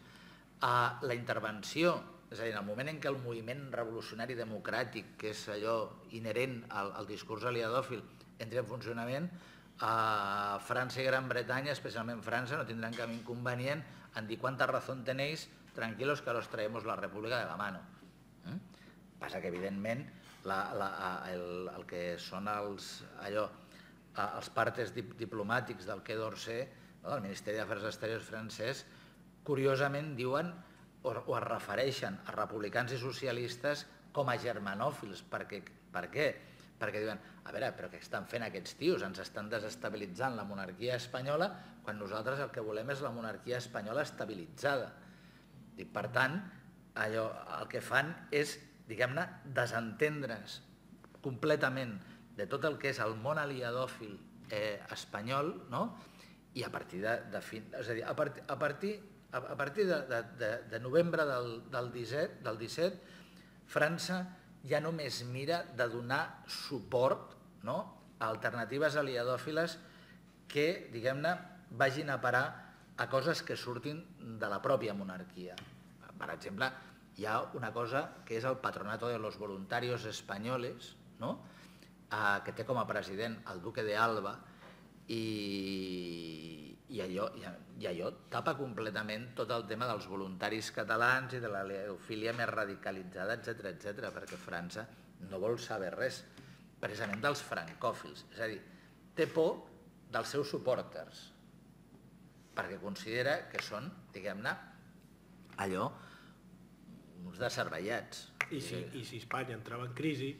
la intervenció, és a dir, en el moment en què el moviment revolucionari democràtic, que és allò inherent al discurs aliadòfil, entri en funcionament, França i Gran Bretanya, especialment França, no tindran cap inconvenient en dir quanta raó tenéis, tranquilos, que los traemos la república de la mano. Passa que, evidentment, el que són els partes diplomàtics del que d'Orsay, del Ministeri d'Afers Exteriors francès, curiosament diuen o es refereixen a republicans i socialistes com a germanòfils. Per què? Perquè diuen, a veure, però què estan fent aquests tios? Ens estan desestabilitzant la monarquia espanyola quan nosaltres el que volem és la monarquia espanyola estabilitzada. Per tant, el que fan és, diguem-ne, desentendre's completament de tot el que és el món aliadòfil espanyol, i a partir de novembre del disset, França ja només mira de donar suport a alternatives aliadòfiles que, diguem-ne, vagin a parar a coses que surtin de la pròpia monarquia. Per exemple, hi ha una cosa que és el Patronato de los Voluntarios Españoles, que té com a president el duque de Alba, i allò tapa completament tot el tema dels voluntaris catalans i de la leofília més radicalitzada, etcètera, perquè França no vol saber res, precisament dels francòfils. És a dir, té por dels seus supòrters, perquè considera que són, diguem-ne, allò, uns desservellats. I si Espanya entrava en crisi,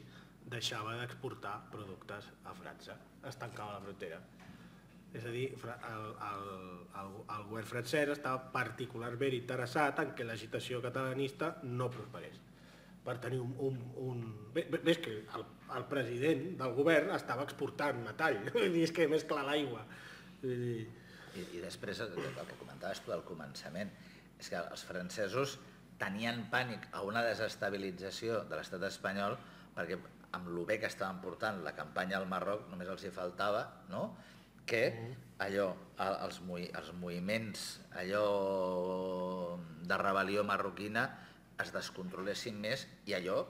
deixava d'exportar productes a França, es tancava la frontera. És a dir, el govern francès estava particularment interessat en que l'agitació catalanista no prosperés. Per tenir un... Ves que el president del govern estava exportant metall, és que més clar l'aigua. I després el que comentaves tu al començament, és que els francesos tenien pànic a una desestabilització de l'estat espanyol perquè amb el bé que estaven portant la campanya al Marroc només els hi faltava, no?, que allò, els moviments allò de rebel·lió marroquina es descontrolessin més i allò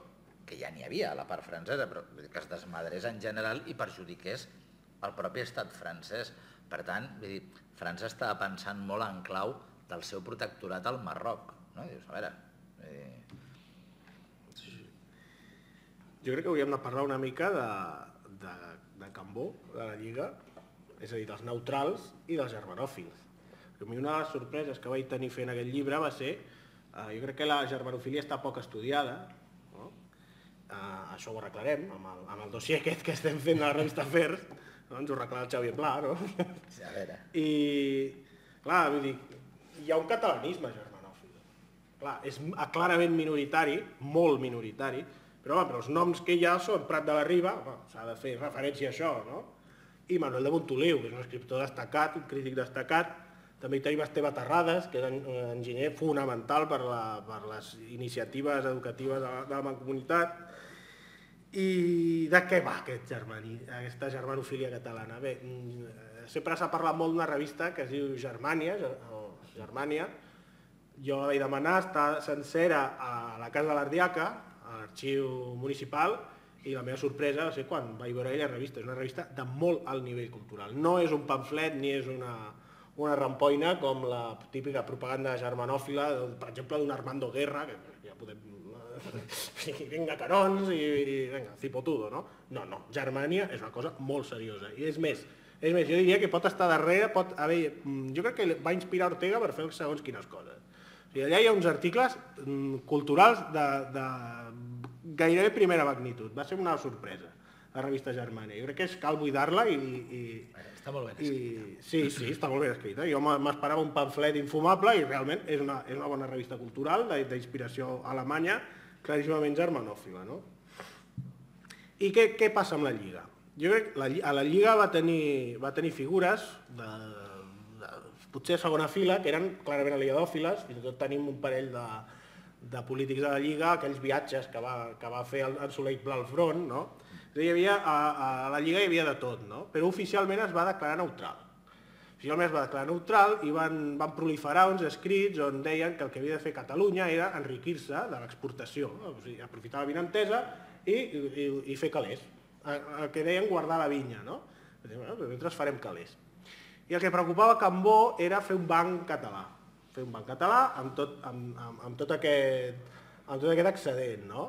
que ja n'hi havia a la part francesa, però que es desmadrés en general i perjudiqués el propi estat francès. Per tant, França estava pensant molt en clau del seu protectorat al Marroc. I dius, a veure... Jo crec que hauríem de parlar una mica de Cambó, de la Lliga, és a dir, dels neutrals i dels germanòfils. Una de les sorpreses que vaig tenir fent aquest llibre va ser, jo crec que la germanofilia està poc estudiada, això ho arreglarem amb el dossier aquest que estem fent a la revista Afers, ens ho arreglarà el Xavier Pla, no? A veure... I, clar, vull dir, hi ha un catalanisme germanòfil. Clar, és clarament minoritari, molt minoritari, però els noms que hi ha són Prat de la Riba, s'ha de fer referència a això, no? I Manuel de Montoliu, que és un escriptor destacat, un crític destacat. També hi tenim Esteve Terrades, que és un enginyer fonamental per les iniciatives educatives de la Mancomunitat. I de què va aquesta germanofília catalana? Bé, sempre s'ha parlat molt d'una revista que es diu Germània. Jo la vaig demanar, està sencera a la Casa de l'Ardiaca, a l'arxiu municipal, i la meva sorpresa va ser quan vaig veure aquella revista. És una revista de molt alt nivell cultural. No és un pamflet ni és una rampoina com la típica propaganda germanòfila, per exemple, d'un Armando Guerra, que ja podem... Vinga, carons i vinga, cipotudo, no? No, no, Germània és una cosa molt seriosa. I és més, és més, jo diria que pot estar darrere, pot haver... Jo crec que va inspirar Ortega per fer segons quines coses. Allà hi ha uns articles culturals de gairebé primera magnitud, va ser una sorpresa. la revista Germània. Jo crec que cal buidar-la i... Està molt ben escrita. Sí, sí, està molt ben escrita. Jo m'esperava un pamflet infumable i realment és una bona revista cultural d'inspiració alemanya, claríssimament germanòfila. I què passa amb la Lliga? Jo crec que a la Lliga va tenir figures, potser de segona fila, que eren clarament aliadòfiles, fins i tot tenim un parell de... de polítics de la Lliga, aquells viatges que va fer en Soleil al front, no? A la Lliga hi havia de tot, no? Però oficialment es va declarar neutral. Oficialment es va declarar neutral i van proliferar uns escrits on deien que el que havia de fer Catalunya era enriquir-se de l'exportació, aprofitar la vinentesa i fer calés. El que deien guardar la vinya, no? Mentre farem calés. I el que preocupava Cambó era fer un banc català. fer un banc català amb tot aquest excedent, no?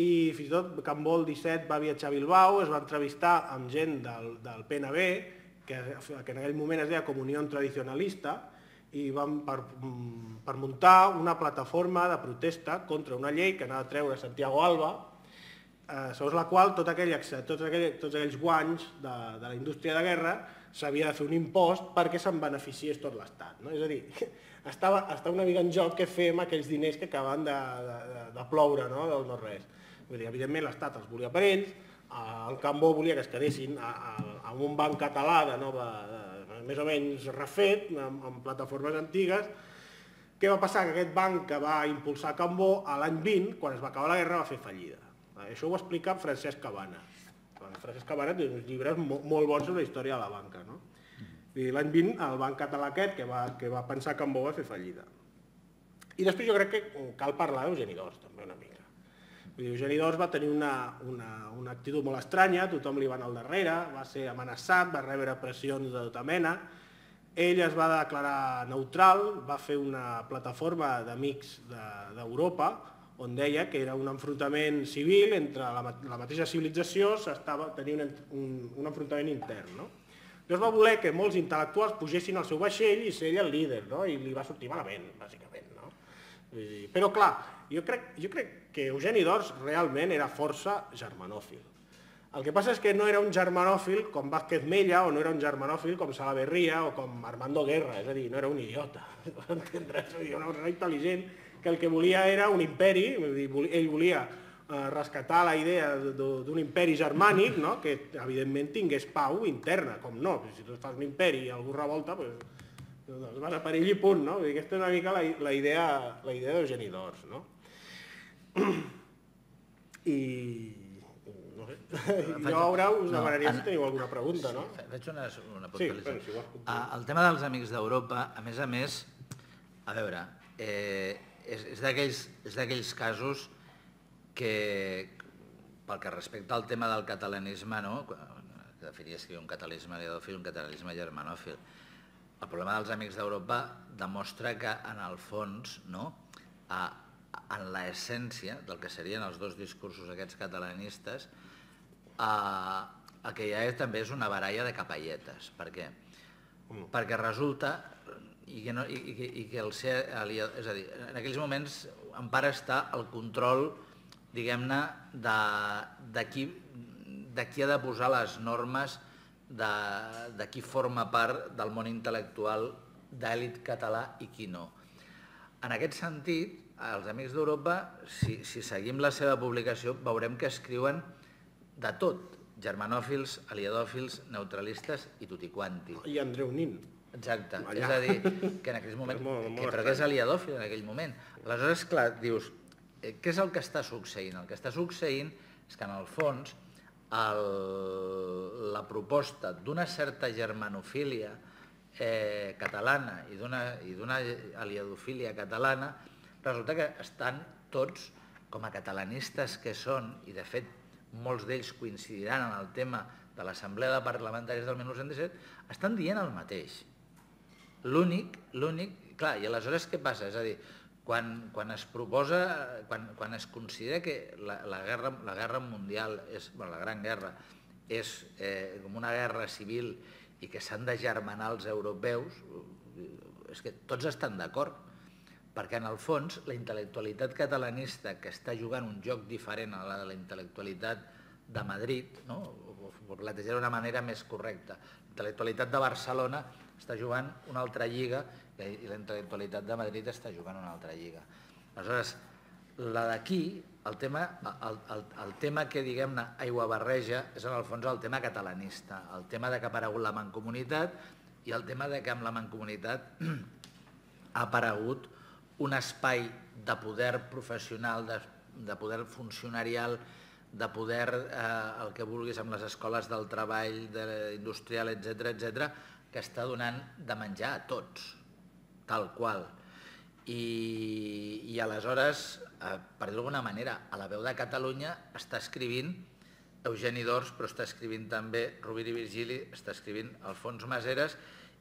I fins i tot Cambó el disset va viatjar a Bilbao, es va entrevistar amb gent del P N B, que en aquell moment es deia Comunió Tradicionalista, i van per muntar una plataforma de protesta contra una llei que anava a treure Santiago Alba, segons la qual tots aquells guanys de la indústria de guerra s'havia de fer un impost perquè se'n beneficiés tot l'Estat. És a dir, està una mica en joc què fer amb aquells diners que acaben de ploure del no-res. Evidentment l'Estat els volia per ells, el Cambó volia que es quedessin amb un banc català de nova, més o menys refet, amb plataformes antigues. Què va passar? Que aquest banc que va impulsar Cambó l'any vint, quan es va acabar la guerra, va fer fallida. Això ho explica Francesc Cabana. Francesc Cabana té uns llibres molt bons sobre la història de la banca. L'any vint el banc català aquest que va pensar Cambó va fer fallida. I després jo crec que cal parlar d'Eugeni D'Ors també una mica. Eugeni D'Ors va tenir una actitud molt estranya, tothom li va anar al darrere, va ser amenaçat, va rebre pressions de tota mena. Ell es va declarar neutral, va fer una plataforma d'amics d'Europa on deia que era un enfrontament civil entre la mateixa civilització, tenia un enfrontament intern. Llavors va voler que molts intel·lectuals pugessin al seu vaixell i ser ell el líder, i li va sortir malament, bàsicament. Però clar, jo crec que Eugeni D'Ors realment era força germanòfil. El que passa és que no era un germanòfil com Vázquez Mella, o no era un germanòfil com Salaverria o com Armando Guerra, és a dir, no era un idiota, entendràs, era una persona intel·ligent, que el que volia era un imperi, ell volia rescatar la idea d'un imperi germànic que evidentment tingués pau interna, com no, si tu fas un imperi i algú revolta, doncs vas a perill i punt, no? Aquesta és una mica la idea d'Eugeni D'Ors, no? I... no sé, jo ara us demanaria si teniu alguna pregunta, no? Faig una puntualització. El tema dels Amics d'Europa, a més a més, a veure... és d'aquells casos que, pel que respecta al tema del catalanisme, definiries que hi ha un catalanisme aliadòfil i un catalanisme germanòfil, el problema dels Amics d'Europa demostra que, en el fons, en l'essència del que serien els dos discursos aquests catalanistes, el que hi ha també és una baralla de capelletes. Per què? Perquè resulta... i que el ser aliador... És a dir, en aquells moments en part està el control, diguem-ne, de qui ha de posar les normes, de qui forma part del món intel·lectual d'èlit català i qui no. En aquest sentit, els Amics d'Europa, si seguim la seva publicació, veurem que escriuen de tot, germanòfils, aliadòfils, neutralistes i totiquanti. I Andreu Nin. Exacte, és a dir, que en aquell moment... Però que és aliadòfil en aquell moment. Aleshores, clar, dius, què és el que està succeint? El que està succeint és que, en el fons, la proposta d'una certa germanofília catalana i d'una aliadofília catalana resulta que estan tots, com a catalanistes que són, i de fet molts d'ells coincidiran en el tema de l'Assemblea de Parlamentaris del mil nou-cents disset, estan dient el mateix. L'únic, l'únic... Clar, i aleshores què passa? És a dir, quan es proposa, quan es considera que la guerra mundial, la gran guerra, és com una guerra civil i que s'han de germanar els europeus, és que tots estan d'acord, perquè en el fons la intel·lectualitat catalanista que està jugant un joc diferent a la de la intel·lectualitat de Madrid, ho plantejaré d'una manera més correcta. L'intel·lectualitat de Barcelona està jugant una altra lliga i l'intel·lectualitat de Madrid està jugant una altra lliga. Aleshores, la d'aquí, el tema que, diguem-ne, aigua barreja és en el fons el tema catalanista, el tema que ha aparegut la Mancomunitat i el tema que amb la Mancomunitat ha aparegut un espai de poder professional, de poder funcionarial, de poder, el que vulguis, amb les escoles del treball, industrial, etcètera, que està donant de menjar a tots, tal qual. I aleshores, per dir-ho d'alguna manera, a la Veu de Catalunya està escrivint Eugeni D'Ors, però està escrivint també Rovira i Virgili, està escrivint Alfons Maseres,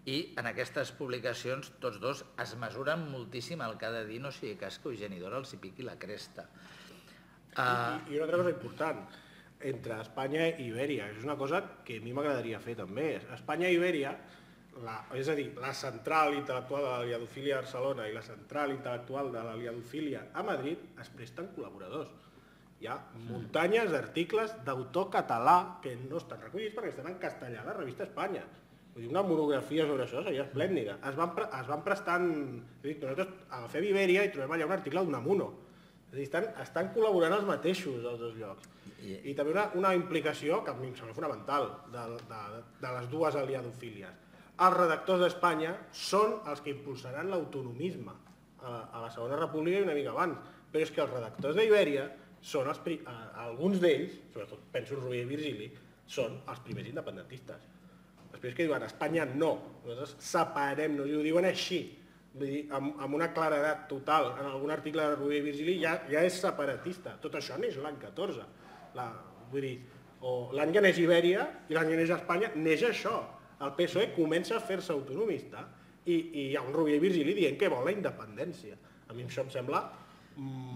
i en aquestes publicacions tots dos es mesuren moltíssim el que ha de dir, no sigui cas que Eugeni D'Ors els hi piqui la cresta. I una altra cosa important, entre Espanya i Ibèria, és una cosa que a mi m'agradaria fer també. Espanya i Ibèria, és a dir, la central intel·lectual de l'aliadofília a Barcelona i la central intel·lectual de l'aliadofília a Madrid es presten col·laboradors. Hi ha muntanyes d'articles d'autor català que no estan recollits perquè estan en castellà a la revista Espanya. Una monografia sobre això seria esplèndida. Es van prestant... Nosaltres agafem Ibèria i trobem allà un article d'Unamuno. Estan col·laborant els mateixos als dos llocs. I també una implicació, que a mi em sembla fonamental, de les dues aliadofílies. Els redactors d'Espanya són els que impulsaran l'autonomisme a la Segona República i una mica abans. Però és que els redactors d'Ibèria són els... Alguns d'ells, sobretot penso en Rovira i Virgili, són els primers independentistes. Després que diuen Espanya no, nosaltres separem-nos, i ho diuen així. Vull dir, amb una claredat total, en algun article de Rovira i Virgili ja és separatista. Tot això neix l'any catorze. Vull dir, l'any que neix Ibèria i l'any que neix Espanya, neix això. El P S O E comença a fer-se autonomista i hi ha un Rovira i Virgili dient que vol la independència. A mi això em sembla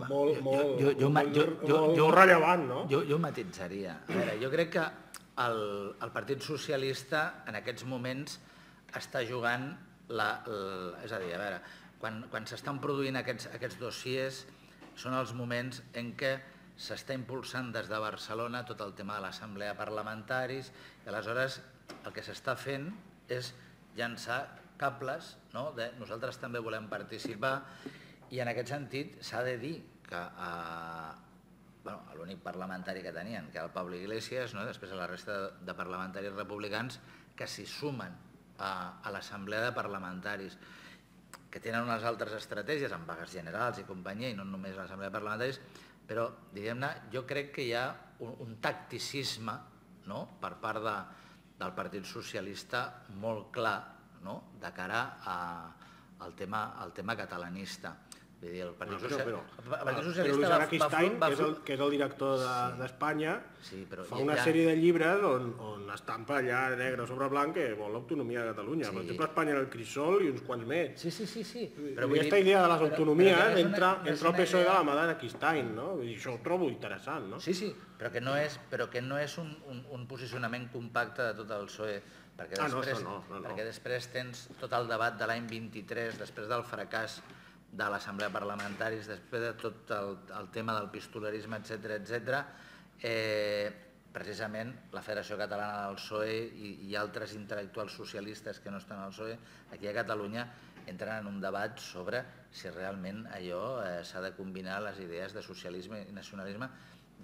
molt rellevant, no? Jo ho matitzaria. A veure, jo crec que el Partit Socialista en aquests moments està jugant... És a dir, a veure, quan s'estan produint aquests dossiers són els moments en què s'està impulsant des de Barcelona tot el tema de l'Assemblea de Parlamentaris i aleshores el que s'està fent és llançar cables de nosaltres també volem participar i en aquest sentit s'ha de dir que l'únic parlamentari que tenien, que era el Pablo Iglesias, després a la resta de parlamentaris republicans que s'hi sumen a l'Assemblea de Parlamentaris, que tenen unes altres estratègies amb vagues generals i companyia i no només l'Assemblea de Parlamentaris, però diguem-ne, jo crec que hi ha un tacticisme per part del Partit Socialista molt clar de cara al tema catalanista. El Partit Socialista va... que és el director d'Espanya, fa una sèrie de llibres on estampa allà negre sobre blanc que vol l'autonomia de Catalunya. Per exemple, Espanya en el Crisol i uns quants més. Sí, sí, sí. Aquesta idea de les autonomies entra el P S O E de la mà d'Anakistain, no? Això ho trobo interessant, no? Sí, sí, però que no és un posicionament compacte de tot el P S O E. Perquè després tens tot el debat de l'any vint-i-tres, després del fracàs de l'Assemblea de Parlamentaris, després de tot el tema del pistolerisme, etcètera, precisament la Federació Catalana del P S O E i altres intel·lectuals socialistes que no estan al P S O E, aquí a Catalunya entren en un debat sobre si realment allò s'ha de combinar les idees de socialisme i nacionalisme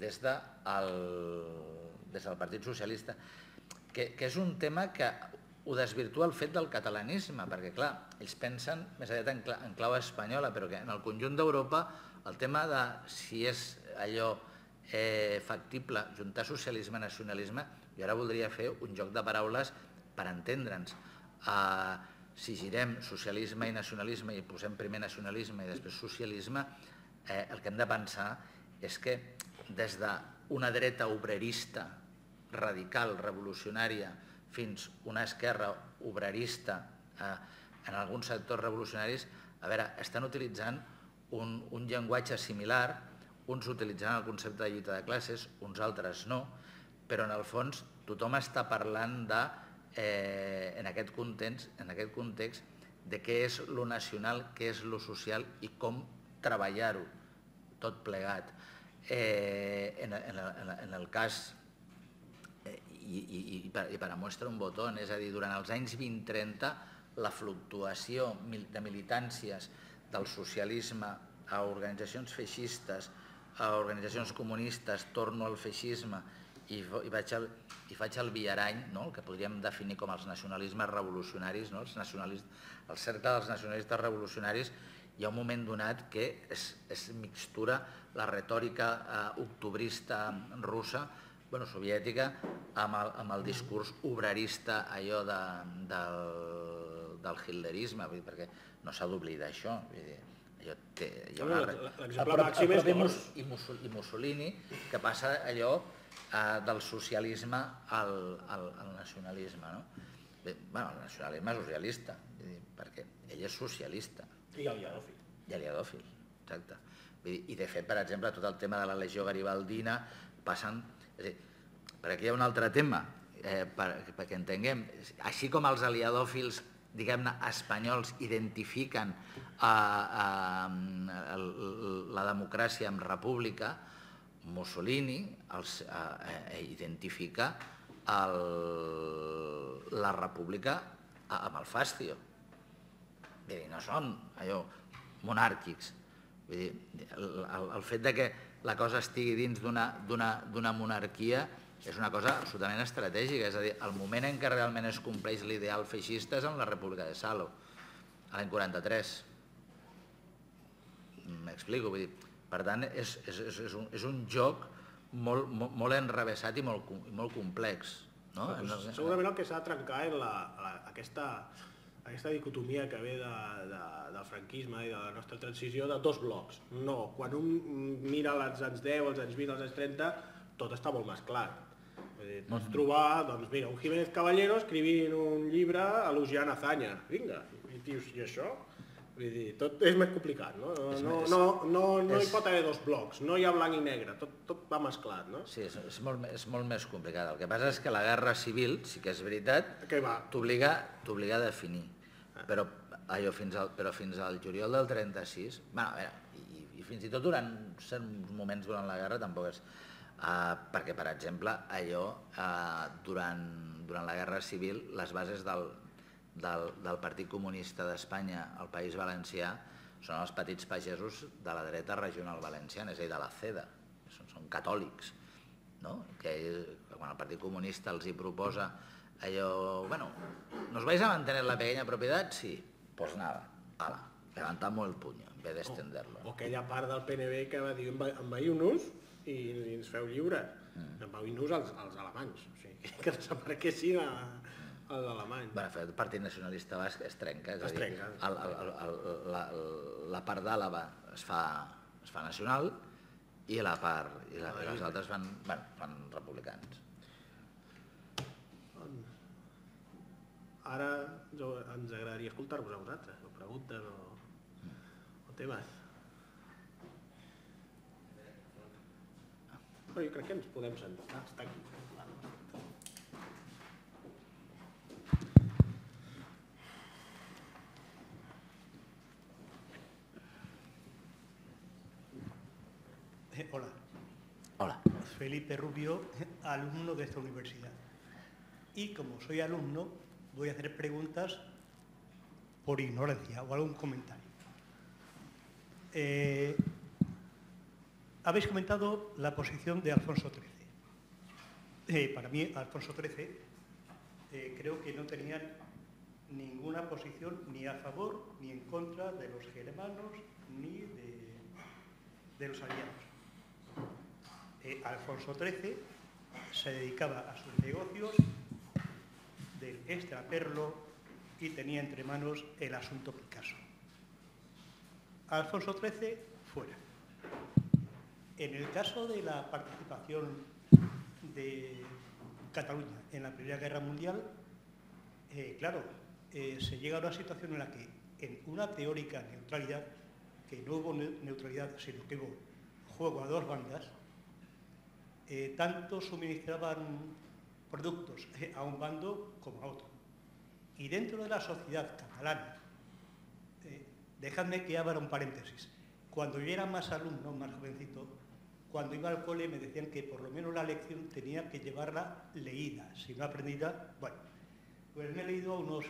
des del Partit Socialista, que és un tema que ho desvirtua el fet del catalanisme, perquè clar, ells pensen més aviat en clau espanyola, però que en el conjunt d'Europa el tema de si és allò factible juntar socialisme i nacionalisme, jo ara voldria fer un joc de paraules per entendre'ns. Si girem socialisme i nacionalisme i posem primer nacionalisme i després socialisme, el que hem de pensar és que des d'una dreta obrerista, radical, revolucionària, fins una esquerra obrerista en alguns sectors revolucionaris, a veure, estan utilitzant un llenguatge similar, uns utilitzant el concepte de lluita de classes, uns altres no, però en el fons tothom està parlant de, en aquest context, de què és lo nacional, què és lo social i com treballar-ho, tot plegat. En el cas i per a mostra un botó, és a dir, durant els anys vint trenta la fluctuació de militàncies del socialisme a organitzacions feixistes, a organitzacions comunistes, torno al feixisme i faig el viarany, el que podríem definir com els nacionalismes revolucionaris, el cercle dels nacionalistes revolucionaris. Hi ha un moment donat que es mixtura la retòrica octubrista russa, soviètica, amb el discurs obrerista allò del hitlerisme, perquè no s'ha d'oblidar això. L'exemple màxim és D'Ors. I Mussolini, que passa allò del socialisme al nacionalisme. El nacionalisme és socialista, perquè ell és socialista. I aliadòfil. I aliadòfil, exacte. I de fet, per exemple, tot el tema de la legió garibaldina passen... Per aquí hi ha un altre tema, perquè entenguem. Així com els aliadòfils, diguem-ne, espanyols identifiquen la democràcia amb república, Mussolini identifica la república amb el fascio. No són monàrquics. El fet que la cosa estigui dins d'una monarquia és una cosa absolutament estratègica. És a dir, el moment en què realment es compleix l'ideal feixista és en la República de Salo, l'any quaranta-tres. M'explico. Per tant, és un joc molt enrevessat i molt complex. Segurament el que s'ha de trencar és aquesta... aquesta dicotomia que ve del franquisme i de la nostra transició de dos blocs. No, quan un mira els anys deu, els anys vint, els anys trenta, tot està molt mesclat. Pots trobar, doncs mira, un Jiménez Caballero escrivint un llibre elogiant Azaña. Vinga, i dius, i això? Vull dir, tot és més complicat, no? No hi pot haver dos blocs, no hi ha blanc i negre, tot va mesclat, no? Sí, és molt més complicat. El que passa és que la guerra civil, sí que és veritat, t'obliga a definir. Però fins al juliol del trenta-sis, i fins i tot durant certs moments durant la guerra tampoc és... Perquè, per exemple, allò, durant la guerra civil, les bases del... del Partit Comunista d'Espanya al País Valencià són els petits pagesos de la dreta regional valenciana, és a dir, de la CEDA, són catòlics, que quan el Partit Comunista els hi proposa allò, bueno, ¿nos vais a mantener la pequeña propiedad? Sí, pues nada, ala, levantamos el puño en vez de extenderlo. O aquella part del P N B que va dir envaïu-nos i ens feu lliures, envaïu-nos els alemanys, que desapareguessin a... El Partit Nacionalista Basc es trenca, és a dir, la part d'Àlava es fa nacional i les altres van republicans. Ara ens agradaria escoltar-vos a vosaltres, o preguntes o temes. Jo crec que ens podem sentar, està aquí. Hola. Hola. Felipe Rubio, alumno de esta universidad. Y como soy alumno, voy a hacer preguntas por ignorancia o algún comentario. Eh, habéis comentado la posición de Alfonso trece. Eh, para mí, Alfonso trece eh, creo que no tenía ninguna posición ni a favor ni en contra de los germanos ni de, de los aliados. Eh, Alfonso trece se dedicaba a sus negocios del extraperlo y tenía entre manos el asunto Picasso. Alfonso trece, fuera. En el caso de la participación de Cataluña en la Primera Guerra Mundial, eh, claro, eh, se llega a una situación en la que, en una teórica neutralidad, que no hubo neutralidad, sino que hubo juego a dos bandas, Eh, tanto suministraban productos eh, a un bando como a otro. Y dentro de la sociedad catalana, eh, dejadme que abra un paréntesis, cuando yo era más alumno, más jovencito, cuando iba al cole me decían que por lo menos la lección tenía que llevarla leída, si no aprendida, bueno. Pues me he leído unos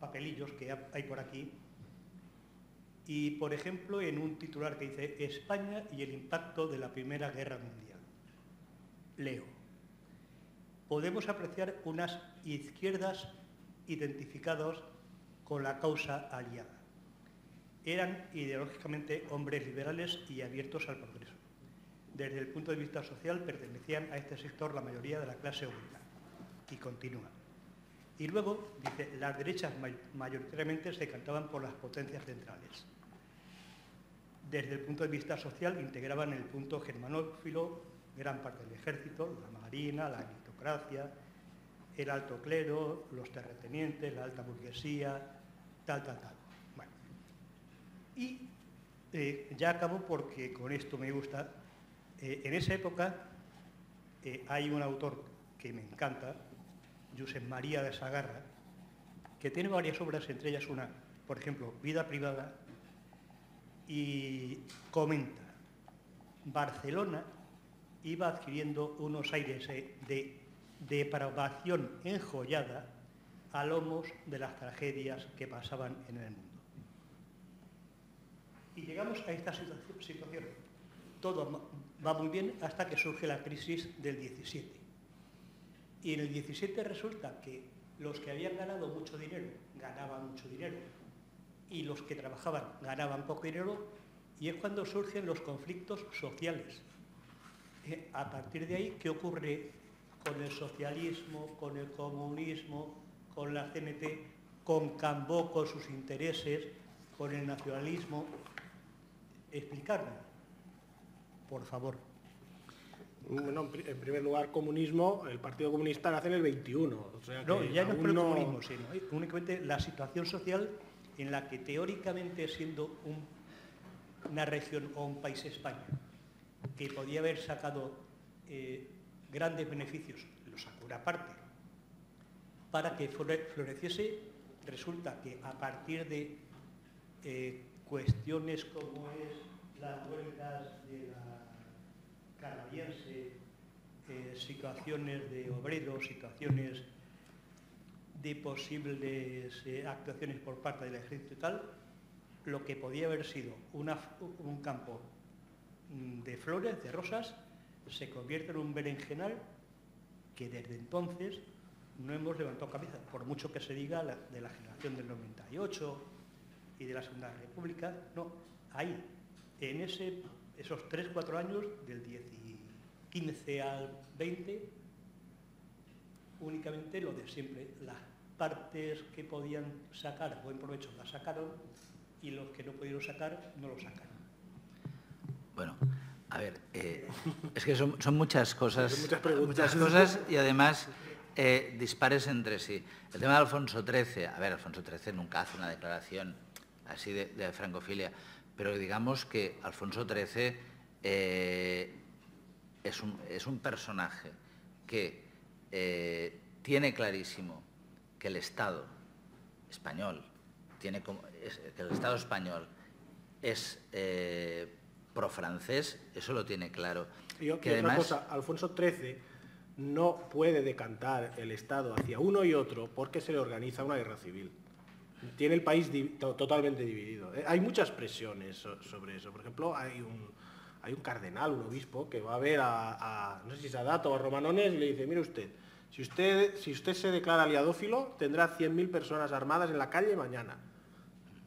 papelillos que hay por aquí, y por ejemplo en un titular que dice España y el impacto de la Primera Guerra Mundial. Leo. Podemos apreciar unas izquierdas identificadas con la causa aliada. Eran ideológicamente hombres liberales y abiertos al progreso. Desde el punto de vista social pertenecían a este sector la mayoría de la clase obrera. Y continúa. Y luego, dice, las derechas mayoritariamente se decantaban por las potencias centrales. Desde el punto de vista social integraban el punto germanófilo, gran parte del ejército, la marina, la aristocracia, el alto clero, los terratenientes, la alta burguesía, tal, tal, tal. Bueno. Y eh, ya acabo porque con esto me gusta. Eh, en esa época eh, hay un autor que me encanta, Josep María de Sagarra, que tiene varias obras, entre ellas una, por ejemplo, Vida privada, y comenta, Barcelona iba adquiriendo unos aires de depravación enjollada a lomos de las tragedias que pasaban en el mundo. Y llegamos a esta situación. Todo va muy bien hasta que surge la crisis del diecisiete. Y en el diecisiete resulta que los que habían ganado mucho dinero, ganaban mucho dinero, y los que trabajaban ganaban poco dinero, y es cuando surgen los conflictos sociales. Eh, a partir de ahí, ¿qué ocurre con el socialismo, con el comunismo, con la C N T, con Cambó, con sus intereses, con el nacionalismo? Explicarme, por favor. Bueno, en primer lugar, comunismo, el Partido Comunista nace en el veintiuno. O sea, no, ya no es el comunismo, sino eh, únicamente la situación social en la que teóricamente siendo un, una región o un país España, que podía haber sacado eh, grandes beneficios, lo sacó una parte, para que floreciese, resulta que a partir de eh, cuestiones como es las huelgas de la canadiense, eh, situaciones de obreros, situaciones de posibles eh, actuaciones por parte del ejército y tal, lo que podía haber sido una, un campo de flores, de rosas, se convierte en un berenjenal que desde entonces no hemos levantado cabeza, por mucho que se diga la, de la generación del noventa y ocho y de la Segunda República, no, ahí, en ese... Esos tres cuatro años, del quince al veinte, únicamente lo de siempre. Las partes que podían sacar buen provecho las sacaron y los que no pudieron sacar no lo sacaron. Bueno, a ver, eh, es que son, son muchas cosas, son muchas preguntas, muchas cosas y además eh, dispares entre sí. El tema de Alfonso trece, a ver, Alfonso trece nunca hace una declaración así de, de francofilia. Pero digamos que Alfonso trece eh, es, un, es un personaje que eh, tiene clarísimo que el Estado español tiene como, es, que el Estado español es eh, profrancés, eso lo tiene claro. Y, que y además, otra cosa, Alfonso trece no puede decantar el Estado hacia uno y otro porque se le organiza una guerra civil. Tiene el país div- totalmente dividido. Hay muchas presiones so- sobre eso. Por ejemplo, hay un, hay un cardenal, un obispo, que va a ver a, a no sé si es a Dato o a Romanones y le dice, mire usted, si usted, si usted se declara aliadófilo, tendrá cien mil personas armadas en la calle mañana.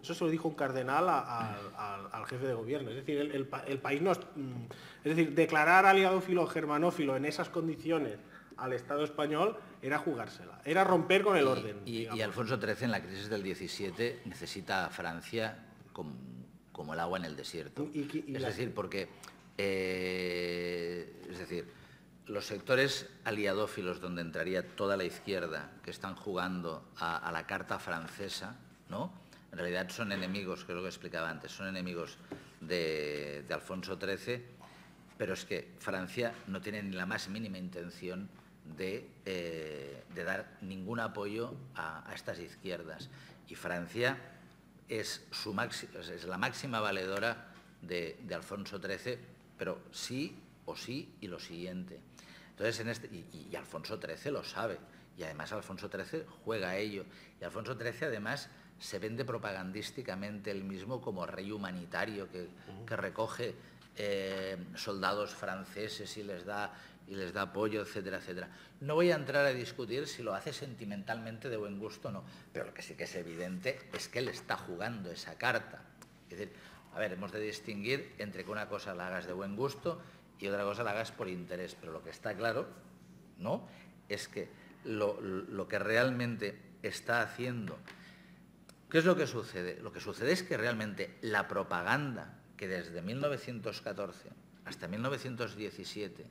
Eso se lo dijo un cardenal a, a, a, al jefe de gobierno. Es decir, el, el, pa- el país no es, mm, es decir, declarar aliadófilo o germanófilo en esas condiciones al Estado español era jugársela, era romper con el y, orden. Y, y Alfonso trece en la crisis del diecisiete necesita a Francia como, como el agua en el desierto. Y, y, y es la... decir, porque eh, es decir, los sectores aliadófilos donde entraría toda la izquierda que están jugando a, a la carta francesa, ¿no? En realidad son enemigos, que es lo que explicaba antes, son enemigos de, de Alfonso trece, pero es que Francia no tiene ni la más mínima intención De, eh, de dar ningún apoyo a, a estas izquierdas. Y Francia es, su maxi, es la máxima valedora de, de Alfonso trece, pero sí o sí y lo siguiente. Entonces, en este, y, y Alfonso trece lo sabe, y además Alfonso trece juega a ello. Y Alfonso trece, además, se vende propagandísticamente él mismo como rey humanitario que, que recoge eh, soldados franceses y les da... y les da apoyo, etcétera, etcétera. No voy a entrar a discutir si lo hace sentimentalmente de buen gusto o no, pero lo que sí que es evidente es que él está jugando esa carta. Es decir, a ver, hemos de distinguir entre que una cosa la hagas de buen gusto y otra cosa la hagas por interés, pero lo que está claro, ¿no?, es que lo, lo que realmente está haciendo... ¿Qué es lo que sucede? Lo que sucede es que realmente la propaganda que desde mil novecientos catorce hasta mil novecientos diecisiete...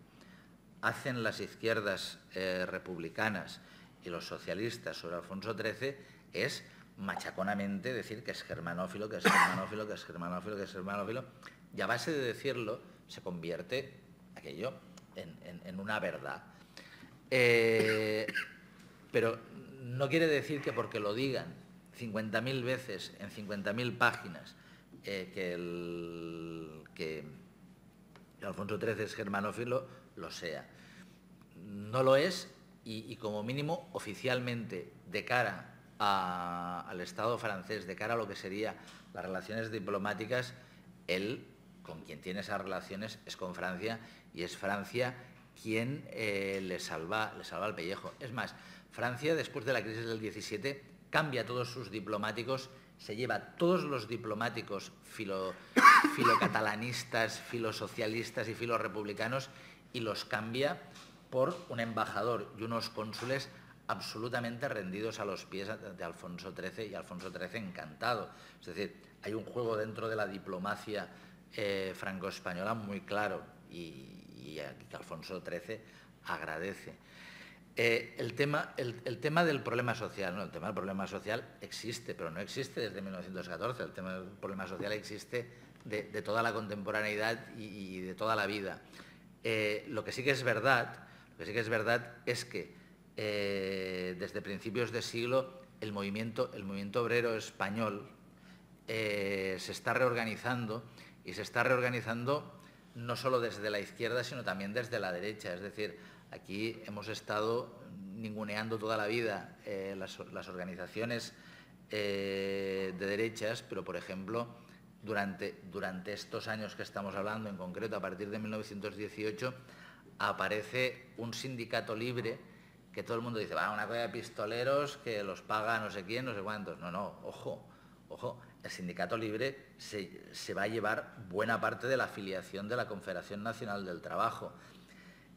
hacen las izquierdas eh, republicanas y los socialistas sobre Alfonso trece es machaconamente decir que es germanófilo, que es germanófilo, que es germanófilo, que es germanófilo, y a base de decirlo se convierte aquello en, en, en una verdad. Eh, pero no quiere decir que porque lo digan cincuenta mil veces en cincuenta mil páginas eh, que, el, que Alfonso trece es germanófilo, lo sea. No lo es y, y como mínimo oficialmente de cara a, al Estado francés, de cara a lo que serían las relaciones diplomáticas, él con quien tiene esas relaciones es con Francia y es Francia quien eh, le, salva, le salva el pellejo. Es más, Francia después de la crisis del diecisiete cambia a todos sus diplomáticos, se lleva a todos los diplomáticos filo, filocatalanistas, filosocialistas y filorepublicanos y los cambia por un embajador y unos cónsules absolutamente rendidos a los pies de Alfonso trece y Alfonso trece encantado. Es decir, hay un juego dentro de la diplomacia eh, franco-española muy claro y, y que Alfonso trece agradece. Eh, el, tema, el, el tema del problema social, ¿no? El tema del problema social existe, pero no existe desde mil novecientos catorce, el tema del problema social existe de, de toda la contemporaneidad y, y de toda la vida. Eh, lo que sí que es verdad, lo que sí que es verdad es que eh, desde principios de siglo el movimiento, el movimiento obrero español eh, se está reorganizando y se está reorganizando no solo desde la izquierda sino también desde la derecha. Es decir, aquí hemos estado ninguneando toda la vida eh, las, las organizaciones eh, de derechas, pero por ejemplo… Durante, durante estos años que estamos hablando, en concreto a partir de mil novecientos dieciocho, aparece un sindicato libre que todo el mundo dice, va, una cosa de pistoleros que los paga no sé quién, no sé cuántos. No, no, ojo, ojo, el sindicato libre se, se va a llevar buena parte de la afiliación de la Confederación Nacional del Trabajo.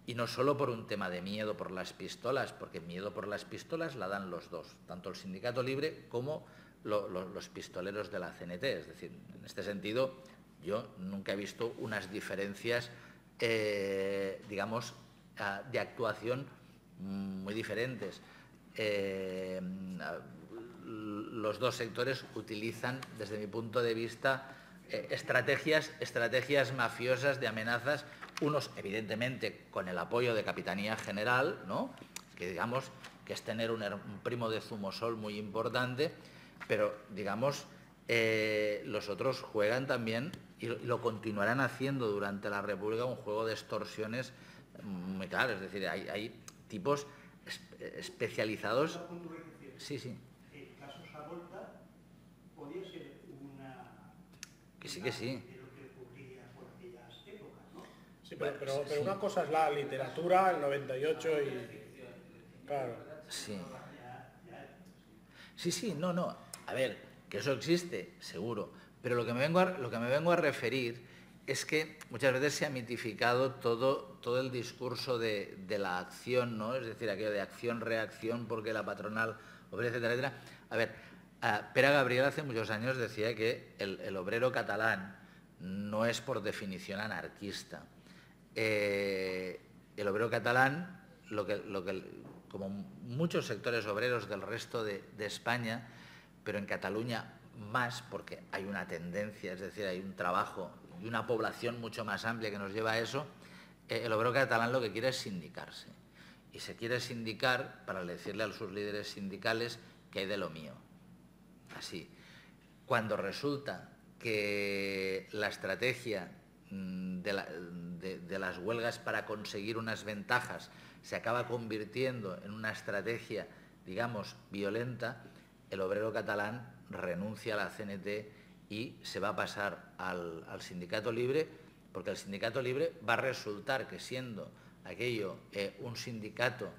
Y no solo por un tema de miedo por las pistolas, porque miedo por las pistolas la dan los dos, tanto el sindicato libre como los pistoleros de la C N T. Es decir, en este sentido, yo nunca he visto unas diferencias, eh, digamos, de actuación muy diferentes. Eh, los dos sectores utilizan, desde mi punto de vista, eh, estrategias, estrategias mafiosas de amenazas, unos, evidentemente, con el apoyo de Capitanía General, ¿no?, que, digamos, que es tener un, un primo de Zumosol muy importante, pero, digamos, eh, los otros juegan también y lo, y lo continuarán haciendo durante la República, un juego de extorsiones muy claro. Es decir, hay, hay tipos es, especializados. Sí, sí. El caso Savolta podía ser una... Que sí, que sí. De lo que ocurría por aquellas épocas, ¿no? Sí, pero, pero, pero sí. Una cosa es la literatura, el noventa y ocho y... Claro. Sí. Sí, sí, no, no. A ver, que eso existe, seguro, pero lo que me vengo a, lo que me vengo a referir es que muchas veces se ha mitificado todo, todo el discurso de, de la acción, ¿no? Es decir, aquello de acción-reacción porque la patronal obrera, etcétera, etcétera. A ver, a Pere Gabriel hace muchos años decía que el, el obrero catalán no es por definición anarquista. Eh, el obrero catalán, lo que, lo que, como muchos sectores obreros del resto de, de España, pero en Cataluña más, porque hay una tendencia, es decir, hay un trabajo y una población mucho más amplia que nos lleva a eso, eh, el obrero catalán lo que quiere es sindicarse. Y se quiere sindicar para decirle a sus líderes sindicales que hay de lo mío. Así. Cuando resulta que la estrategia de, la, de, de las huelgas para conseguir unas ventajas se acaba convirtiendo en una estrategia, digamos, violenta, el obrero catalán renuncia a la C N T y se va a pasar al, al sindicato libre, porque el sindicato libre va a resultar que siendo aquello eh, un sindicato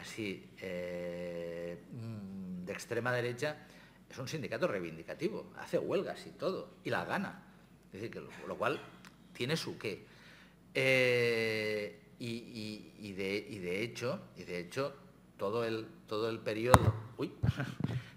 así eh, de extrema derecha, es un sindicato reivindicativo, hace huelgas y todo, y la gana. Es decir, que lo, lo cual tiene su qué. Eh, y, y, y, de, y de hecho, y de hecho todo, el, todo el periodo, uy,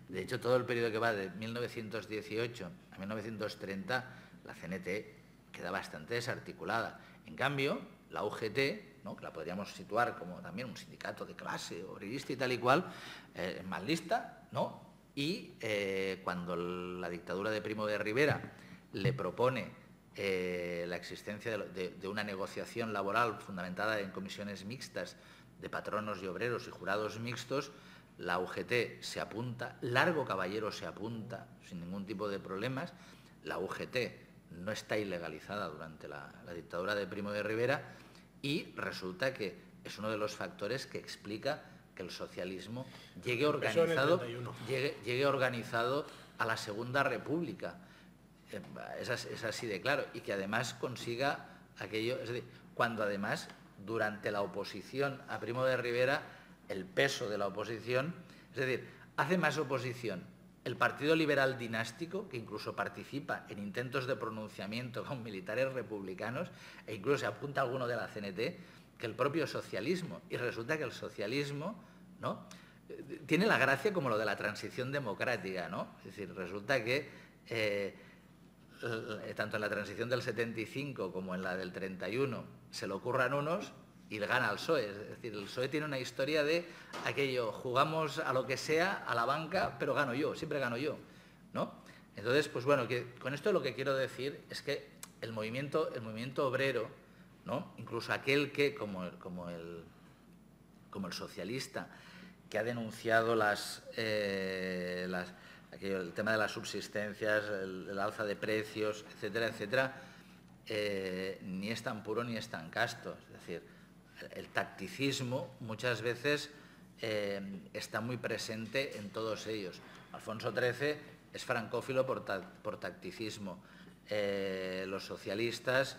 de hecho todo el periodo que va de mil novecientos dieciocho a mil novecientos treinta, la C N T queda bastante desarticulada. En cambio, la U G T, ¿no?, que la podríamos situar como también un sindicato de clase obrerista y tal y cual, eh, más lista, ¿no? Y eh, cuando la dictadura de Primo de Rivera le propone eh, la existencia de, de, de una negociación laboral fundamentada en comisiones mixtas de patronos y obreros y jurados mixtos, la U G T se apunta, Largo Caballero se apunta sin ningún tipo de problemas, la U G T no está ilegalizada durante la, la dictadura de Primo de Rivera y resulta que es uno de los factores que explica que el socialismo llegue organizado, llegue, llegue organizado a la Segunda República. Es, es así de claro. Y que además consiga aquello… Es decir, cuando además, durante la oposición a Primo de Rivera, el peso de la oposición… Es decir, hace más oposición el Partido Liberal Dinástico, que incluso participa en intentos de pronunciamiento con militares republicanos, e incluso se apunta alguno de la C N T… que el propio socialismo, y resulta que el socialismo, ¿no?, tiene la gracia como lo de la transición democrática, ¿no? Es decir, resulta que eh, tanto en la transición del setenta y cinco como en la del treinta y uno se le ocurran unos y le gana al P S O E. Es decir, el P S O E tiene una historia de aquello, jugamos a lo que sea, a la banca, pero gano yo, siempre gano yo, ¿no? Entonces, pues bueno, que con esto lo que quiero decir es que el movimiento, el movimiento obrero, ¿no?, incluso aquel que, como, como, el, como el socialista, que ha denunciado las, eh, las, aquello, el tema de las subsistencias, el, el alza de precios, etcétera, etcétera, eh, ni es tan puro ni es tan casto. Es decir, el, el tacticismo muchas veces eh, está muy presente en todos ellos. Alfonso trece es francófilo por, ta, por tacticismo. Eh, los socialistas…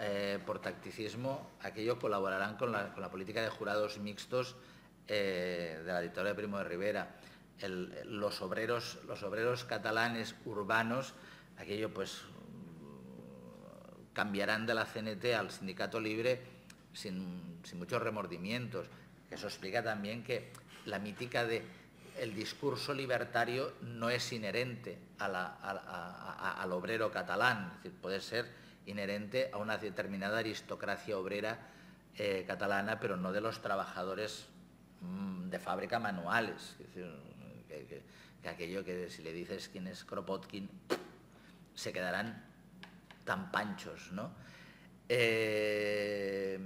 Eh, por tacticismo, aquellos colaborarán con la, con la política de jurados mixtos eh, de la dictadura de Primo de Rivera. El, los, obreros, los obreros catalanes urbanos, aquello pues cambiarán de la C N T al sindicato libre sin, sin muchos remordimientos. Eso explica también que la mítica de el discurso libertario no es inherente a la, a, a, a, al obrero catalán, es decir, puede ser inherente a una determinada aristocracia obrera eh, catalana, pero no de los trabajadores mmm, de fábrica manuales. Es decir, que, que, que aquello que si le dices quién es Kropotkin, se quedarán tan panchos, ¿no? Eh,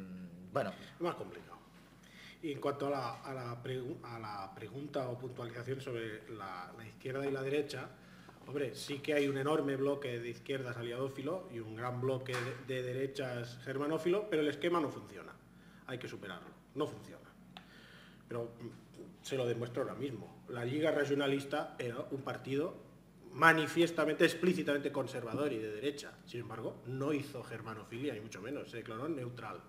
bueno. Más complicado. Y en cuanto a la, a la, pregu a la pregunta o puntualización sobre la, la izquierda y la derecha, hombre, sí que hay un enorme bloque de izquierdas aliadófilo y un gran bloque de derechas germanófilo, pero el esquema no funciona. Hay que superarlo. No funciona. Pero se lo demuestro ahora mismo. La Lliga Regionalista era un partido manifiestamente, explícitamente conservador y de derecha. Sin embargo, no hizo germanofilia, ni mucho menos. Se declaró neutral.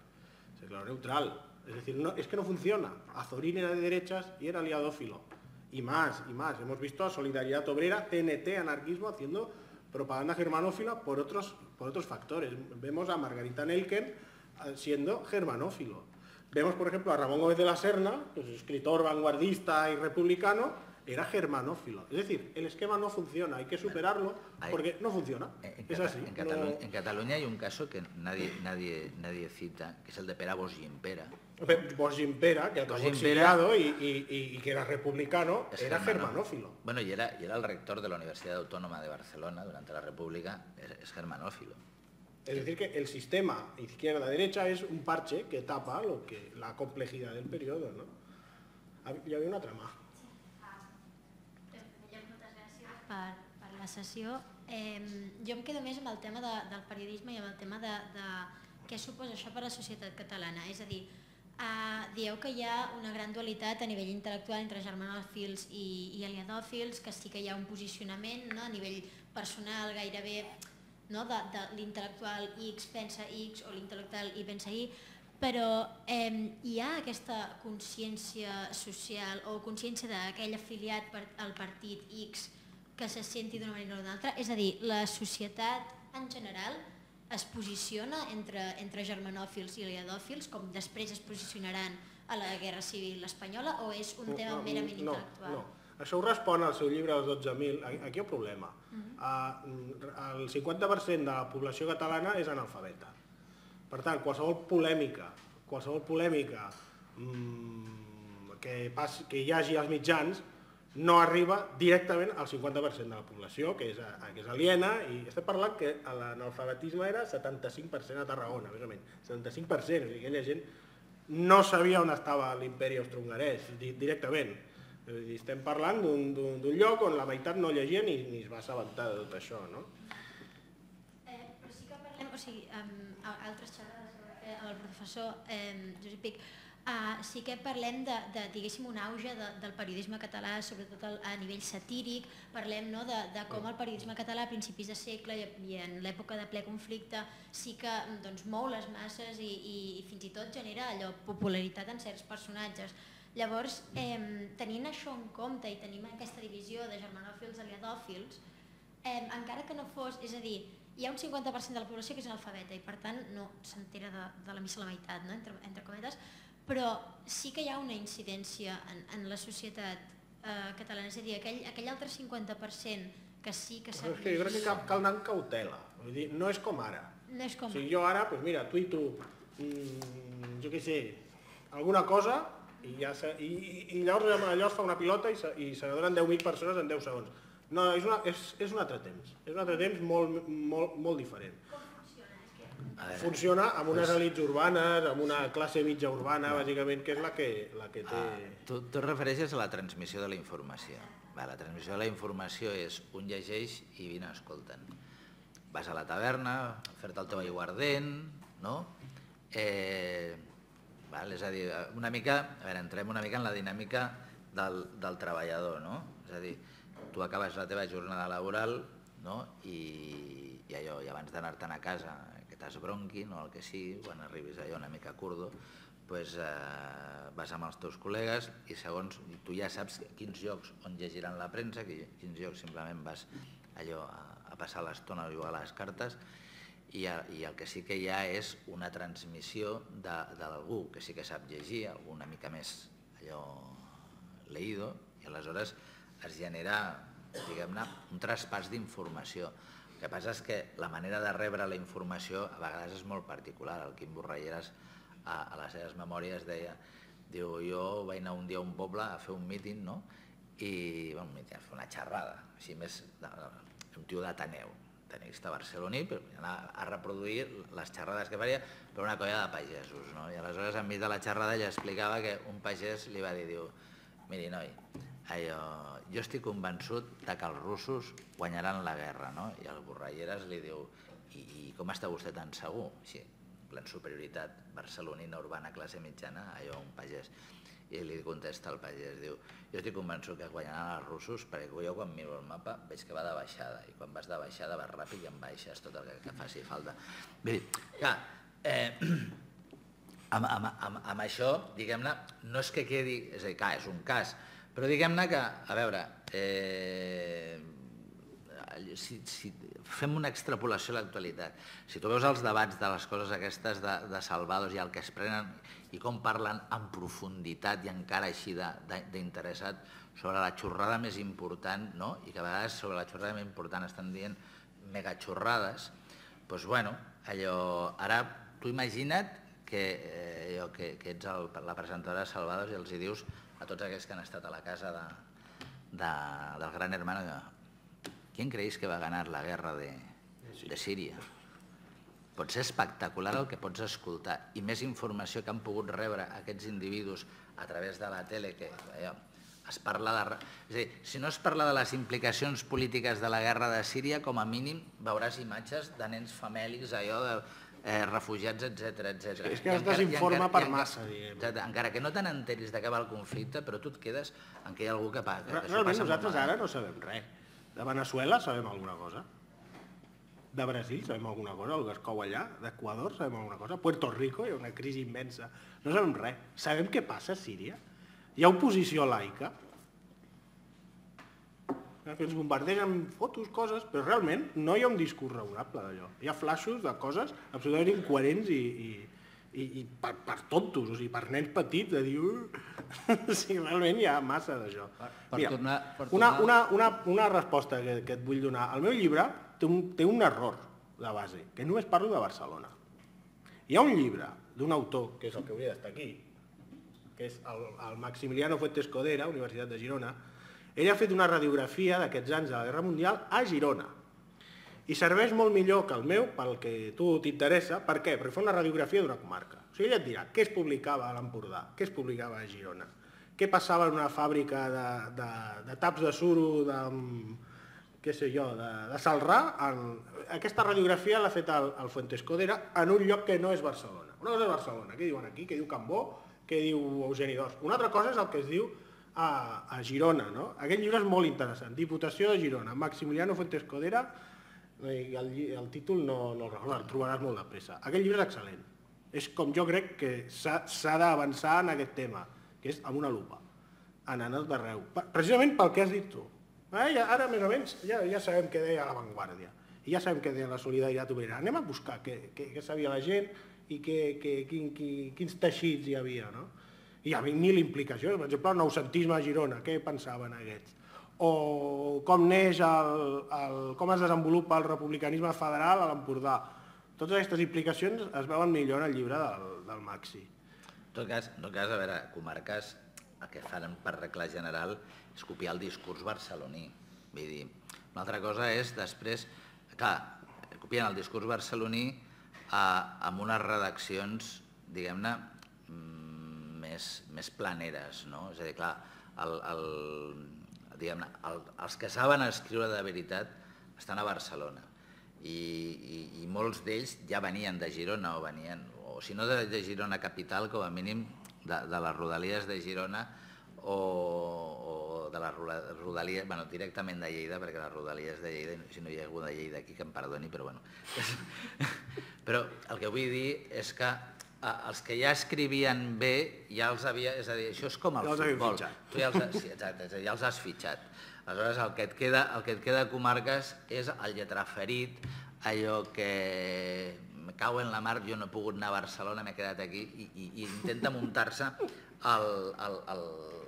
Se declaró neutral. Es decir, no, es que no funciona. Azorín era de derechas y era aliadófilo. Y más, y más. Hemos visto a Solidaritat Obrera, T N T, anarquismo, haciendo propaganda germanófila por otros, por otros factores. Vemos a Margarita Nelken siendo germanófilo. Vemos, por ejemplo, a Ramón Gómez de la Serna, que es escritor vanguardista y republicano, era germanófilo. Es decir, el esquema no funciona, hay que superarlo porque no funciona. En, en, es así, en, Catalu no... en Cataluña hay un caso que nadie, nadie, nadie cita, que es el de Pera Bosch-Gimpera. Bosch-Gimpera, que acabó exiliado y, y, y, y que era republicano, era germanófilo. Bueno, y era, y era el rector de la Universidad Autónoma de Barcelona durante la República, es, es germanófilo. Es decir, que el sistema izquierda-derecha es un parche que tapa lo que, la complejidad del periodo, ¿no? Ya había una trama. Per, per la sessió. Jo em quedo més amb el tema del periodisme i amb el tema de què suposa això per a la societat catalana. És a dir, dieu que hi ha una gran dualitat a nivell intel·lectual entre germanòfils i aliadòfils, que sí que hi ha un posicionament a nivell personal gairebé de l'intel·lectual X pensa X o l'intel·lectual Y pensa Y, però hi ha aquesta consciència social o consciència d'aquell afiliat al partit X que se senti d'una manera o d'una altra? És a dir, la societat en general es posiciona entre germanòfils i aliadòfils, com després es posicionaran a la Guerra Civil espanyola, o és un tema merament intel·lectual? No, no. Això ho respon al seu llibre dels dotze mil. Aquí hi ha un problema. El cinquanta per cent de la població catalana és analfabeta. Per tant, qualsevol polèmica, qualsevol polèmica que hi hagi als mitjans no arriba directament al cinquanta per cent de la població, que és aliena, i estem parlant que l'analfabetisme era setanta-cinc per cent a Tarragona, més o menys, setanta-cinc per cent, aquella gent no sabia on estava l'imperi austrohongarès directament. Estem parlant d'un lloc on la meitat no llegia ni es va assabentar de tot això, no? Però sí que parlem, o sigui, altres xerrades amb el professor Josep Pic, sí que parlem de, diguéssim, un auge del periodisme català, sobretot a nivell satíric. Parlem de com el periodisme català a principis de segle i en l'època de ple conflicte sí que mou les masses i fins i tot genera allò, popularitat en certs personatges. Llavors, tenint això en compte i tenint aquesta divisió de germanòfils a aliadòfils, encara que no fos, és a dir, hi ha un cinquanta per cent de la població que és analfabeta i per tant no s'entera de la missa a la meitat, entre cometes, però sí que hi ha una incidència en la societat catalana, és a dir, aquell altre cinquanta per cent que sí que s'ha vist... Jo crec que cal anar amb cautela, no és com ara. No és com ara. Jo ara, doncs mira, tuito, jo què sé, alguna cosa i llavors allò es fa una pilota i se n'adonen deu mil persones en deu segons. No, és un altre temps, és un altre temps molt diferent. Funciona amb unes elites urbanes, amb una classe mitja urbana, bàsicament, que és la que té... Tu et refereixes a la transmissió de la informació. La transmissió de la informació és un llegeix i vine, escolten. Vas a la taverna, fer-te el teu aiguardent, no? És a dir, una mica... A veure, entrem una mica en la dinàmica del treballador, no? És a dir, tu acabes la teva jornada laboral, no? I allò, i abans d'anar-te'n a casa... t'has bronquin o el que sigui, quan arribis allò una mica curdo, doncs vas amb els teus col·legues i segons, tu ja saps quins llocs on llegiran la premsa, quins llocs simplement vas allò a passar l'estona o jugar a les cartes, i el que sí que hi ha és una transmissió d'algú que sí que sap llegir, algú una mica més allò leído, i aleshores es genera, diguem-ne, un traspàs d'informació. El que passa és que la manera de rebre la informació a vegades és molt particular. El Quim Borralleres a les seves memòries deia, diu, jo vaig anar un dia a un poble a fer un míting, no? I, bueno, un míting, a fer una xerrada, així més, un tio d'Ateneu, tenista barceloní, però anava a reproduir les xerrades que faria per una colla de pagesos, no? I aleshores, enmig de la xerrada, ja explicava que un pagès li va dir, diu, miri, noi, jo estic convençut que els russos guanyaran la guerra, no? I el Borralleres li diu, i com està vostè tan segur? Així, plan superioritat barcelonina, urbana, classe mitjana, allò un pagès. I li contesta el pagès, diu, jo estic convençut que guanyaran els russos perquè jo quan miro el mapa veig que va de baixada i quan vas de baixada vas ràpid i en baixes tot el que faci falta. Vull dir, clar, amb això, diguem-ne, no és que quedi, és a dir, clar, és un cas, però diguem-ne que, a veure, si fem una extrapolació a l'actualitat, si tu veus els debats de les coses aquestes de Salvados i el que es prenen i com parlen en profunditat i encara així d'interessat sobre la xorrada més important, no? I que a vegades sobre la xorrada més important estan dient megaxorrades, doncs bueno, allò, ara tu imagina't que ets la presentadora de Salvados i els hi dius a tots aquells que han estat a la casa del gran hermano, ¿quién creéis que va a ganar la guerra de Síria? Pot ser espectacular el que pots escoltar i més informació que han pogut rebre aquests individus a través de la tele que Es parla de... És a dir, si no es parla de les implicacions polítiques de la guerra de Síria, com a mínim veuràs imatges de nens famèlics, allò de refugiats, etcètera. És que es desinforma per massa, diguem. Encara que no te n'enteris de què va el conflicte, però tu et quedes en què hi ha algú que passa molt mal. Realment nosaltres ara no sabem res. De Venezuela sabem alguna cosa. De Brasil sabem alguna cosa, el gascou allà, d'Equador sabem alguna cosa, Puerto Rico hi ha una crisi immensa, no sabem res. Sabem què passa a Síria? Hi ha oposició laica. Ens bombardegen fotos, coses, però realment no hi ha un discurs raonable d'allò. Hi ha flaixos de coses absolutament incoherents i per tontos, o sigui, per nens petits, de dir... Realment hi ha massa d'això. Mira, una resposta que et vull donar. El meu llibre té un error de base, que només parlo de Barcelona. Hi ha un llibre d'un autor, que és el que hauria d'estar aquí, que és el Maximiliano Fuentes Codera, Universitat de Girona. Ell ha fet una radiografia d'aquests anys de la Guerra Mundial a Girona. I serveix molt millor que el meu, pel que a tu t'interessa. Per què? Perquè fa una radiografia d'una comarca. O sigui, ell et dirà què es publicava a l'Empordà, què es publicava a Girona, què passava en una fàbrica de taps de suro, què sé jo, de Salrà. Aquesta radiografia l'ha fet el Fuentes Codera en un lloc que no és Barcelona. Una cosa és Barcelona, què diuen aquí, què diu Cambó, què diu Eugeni D'Ors. Una altra cosa és el que es diu a Girona. Aquest llibre és molt interessant. Diputació de Girona, Maximiliano Fuentes Codera, el títol no el recordo, el trobaràs molt de pressa. Aquest llibre és excel·lent. És com jo crec que s'ha d'avançar en aquest tema, que és amb una lupa, anant al d'arreu. Precisament pel que has dit tu. Ara, més o menys, ja sabem què deia La Vanguardia, i ja sabem què deia la Solidaritat Obrera. Anem a buscar què sabia la gent i quins teixits hi havia, no? Hi ha mil implicacions, per exemple, el noucentisme a Girona, què pensaven aquests? O com neix, com es desenvolupa el republicanisme federal a l'Empordà. Totes aquestes implicacions es veuen millor en el llibre del Maxi. En tot cas, a veure, comarques, el que fan per regla general és copiar el discurs barceloní. Vull dir, una altra cosa és després, clar, copien el discurs barceloní amb unes redaccions, diguem-ne, més planeres, no? És a dir, clar, els que saben escriure de veritat estan a Barcelona i molts d'ells ja venien de Girona o venien, o si no de Girona capital, com a mínim de les rodalies de Girona o de les rodalies, bueno, directament de Lleida, perquè les rodalies de Lleida, si no hi ha algú de Lleida aquí que em perdoni, però bueno. Però el que vull dir és que els que ja escrivien bé ja els havia, és a dir, això és com el futbol. Ja els has fitxat. Aleshores, el que et queda a comarques és el lletraferit, allò que me cau en la mar, jo no he pogut anar a Barcelona, m'he quedat aquí, i intenta muntar-se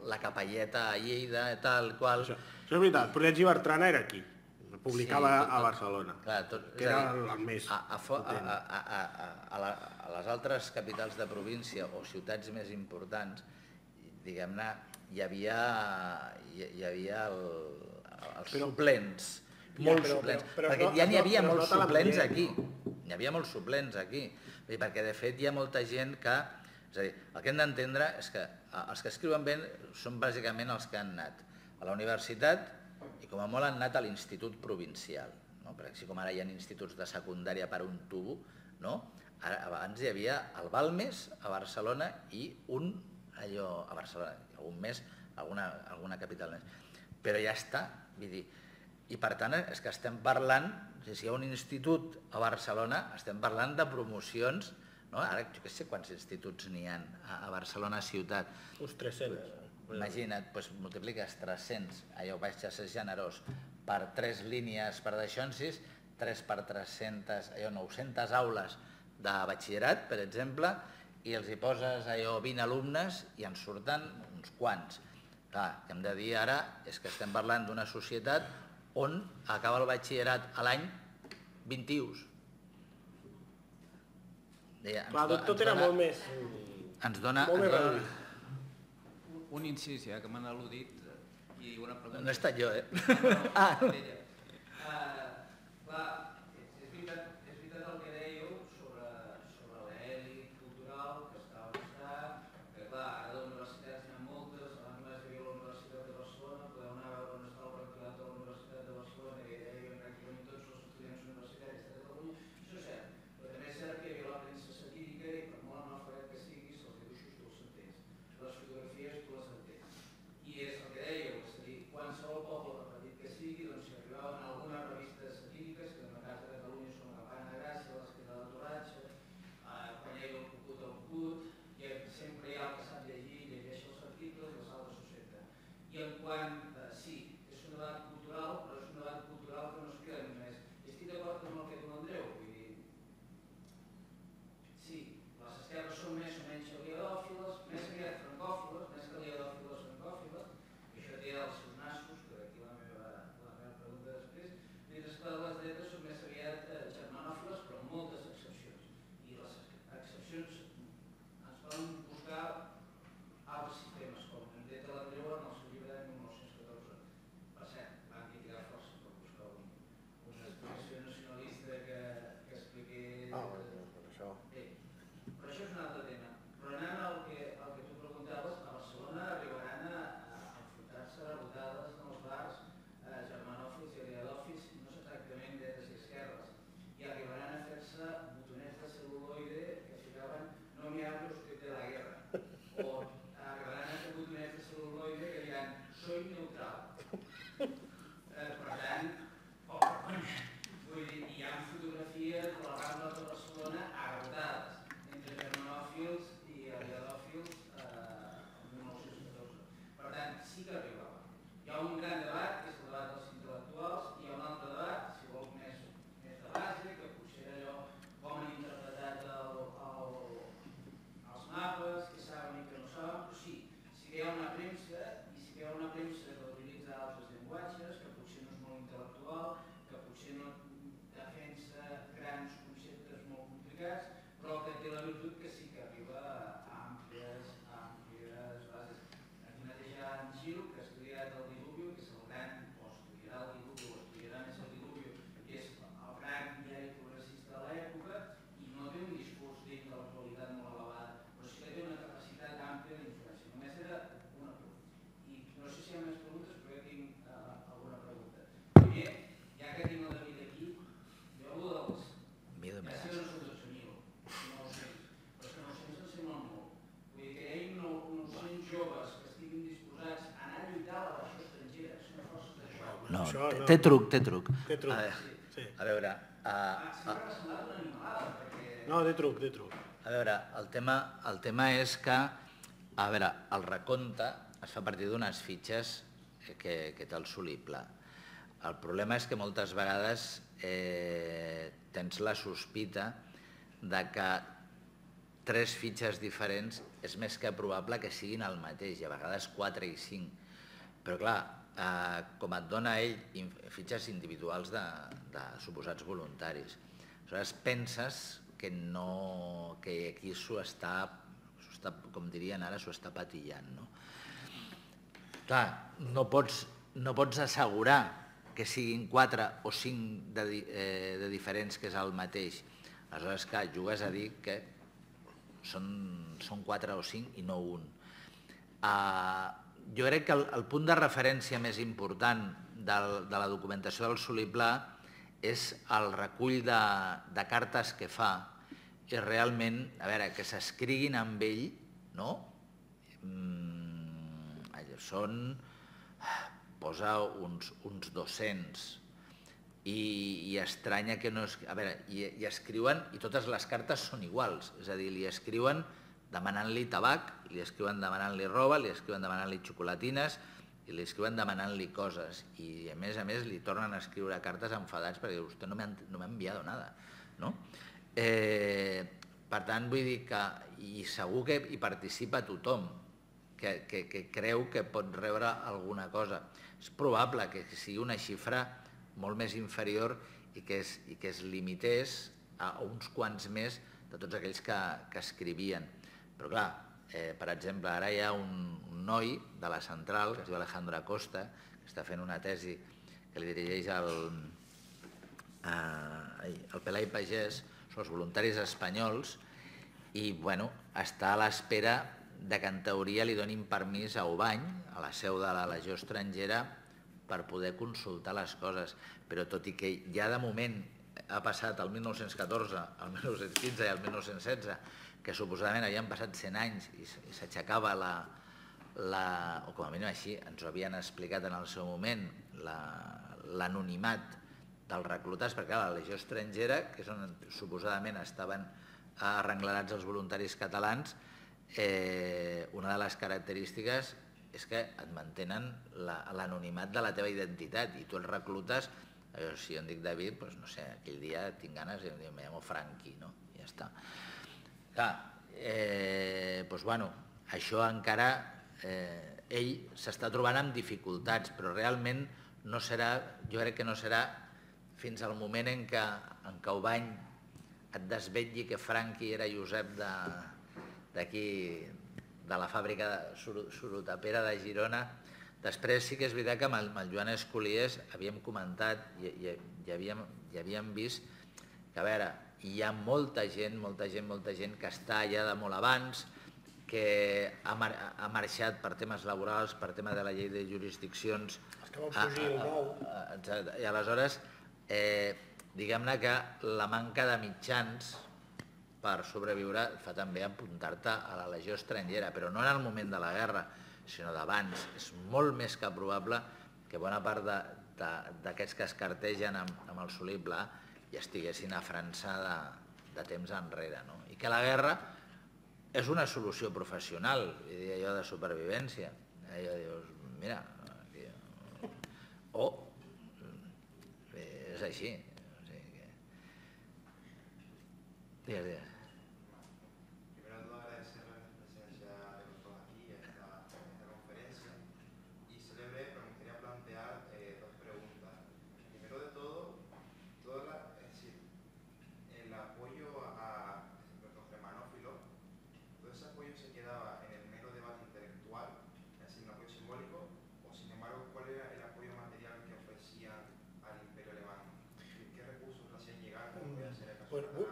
la capelleta a Lleida, tal qual... Això és veritat, però Primo de Rivera era aquí, publicava a Barcelona, que era el més... A les altres capitals de província o ciutats més importants, diguem-ne, hi havia els suplents, molts suplents, perquè ja n'hi havia molts suplents aquí, n'hi havia molts suplents aquí, perquè de fet hi ha molta gent que... És a dir, el que hem d'entendre és que els que escriuen bé són bàsicament els que han anat a la universitat i com a molt han anat a l'institut provincial, perquè així com ara hi ha instituts de secundària per un tubo, abans hi havia el Balmes a Barcelona i un allò a Barcelona, algun més, alguna capital més, però ja està, vull dir, i per tant és que estem parlant, si hi ha un institut a Barcelona, estem parlant de promocions. Ara, jo què sé quants instituts n'hi ha a Barcelona ciutat. Uns tres-cents. Imagina't, multipliques tres-cents, allò vaig a ser generós, per tres línies per d'aixonsis, tres per tres-cents, allò nou-centes aules de batxillerat, per exemple, i els hi poses allò vint alumnes i en surten uns quants. Clar, el que hem de dir ara és que estem parlant d'una societat on acaba el batxillerat a l'any vint-i-us. Tot era molt més reduït. Un incís, ja, que m'han al·ludit. No he estat jo, eh? És veritat el que dèieu sobre l'elit cultural que està al costat, que clar, ara d'universitats n'hi ha moltes, abans hi havia la Universitat de Barcelona, Té truc, té truc. A veure... No, té truc, té truc. A veure, el tema és que el recompte es fa a partir d'unes fitxes que té el Solible. El problema és que moltes vegades tens la sospita que tres fitxes diferents és més que probable que siguin el mateix, i a vegades quatre i cinc. Però clar, com et dona ell fitxes individuals de suposats voluntaris, aleshores penses que aquí s'ho està, com dirien ara, s'ho està patillant. Clar, no pots assegurar que siguin quatre o cinc de diferents que és el mateix. Aleshores, clar, jugues a dir que són quatre o cinc i no un. Jo crec que el punt de referència més important de la documentació del Solible és el recull de cartes que fa i realment, a veure, que s'escriguin amb ell, no? Són... posa uns dos-cents i estranya que no... A veure, i escriuen, i totes les cartes són iguals, és a dir, li escriuen demanant-li tabac, li escriuen demanant-li roba, li escriuen demanant-li xocolatines i li escriuen demanant-li coses i a més a més li tornen a escriure cartes enfadats perquè vostè no m'ha enviat nada, no? Per tant, vull dir que... i segur que hi participa tothom que creu que pot rebre alguna cosa. És probable que sigui una xifra molt més inferior i que es limités a uns quants més de tots aquells que escrivien. Però clar, per exemple, ara hi ha un noi de la central, que es diu Alejandro Acosta, que està fent una tesi que li dirigeix el Pelai Pagès, són els voluntaris espanyols, i està a l'espera que en teoria li donin permís a Obany, a la seu de la legió estrangera, per poder consultar les coses. Però tot i que ja de moment ha passat el mil nou-cents catorze, el mil nou-cents quinze i el mil nou-cents setze, que suposadament havien passat cent anys i s'aixecava la... o com a mínim així ens ho havien explicat en el seu moment, l'anonimat dels reclutats, perquè la legió estrangera, que és on suposadament estaven arrenglerats els voluntaris catalans, una de les característiques és que et mantenen l'anonimat de la teva identitat i tu els reclutes, si jo em dic David, no sé, aquell dia tinc ganes i em diu, me llamo Franqui, no? I ja està. Clar, doncs bueno, això encara ell s'està trobant amb dificultats, però realment no serà, jo crec que no serà fins al moment en què Obany et desvetlli que Franqui era Josep de... d'aquí, de la fàbrica Sorotapera de Girona. Després sí que és veritat que amb el Joan Escoliers havíem comentat i havíem vist que, a veure, hi ha molta gent, molta gent, molta gent que està allà de molt abans, que ha marxat per temes laborals, per tema de la llei de jurisdiccions... Els que van fugir el nou. I aleshores, diguem-ne que la manca de mitjans per sobreviure fa també apuntar-te a la legió estrangera, però no en el moment de la guerra, sinó d'abans. És molt més que probable que bona part d'aquests que es cartegen amb el Solible ja estiguessin a França de temps enrere. I que la guerra és una solució professional, allò de supervivència. Allò dius, mira, o és així. Digues, digues.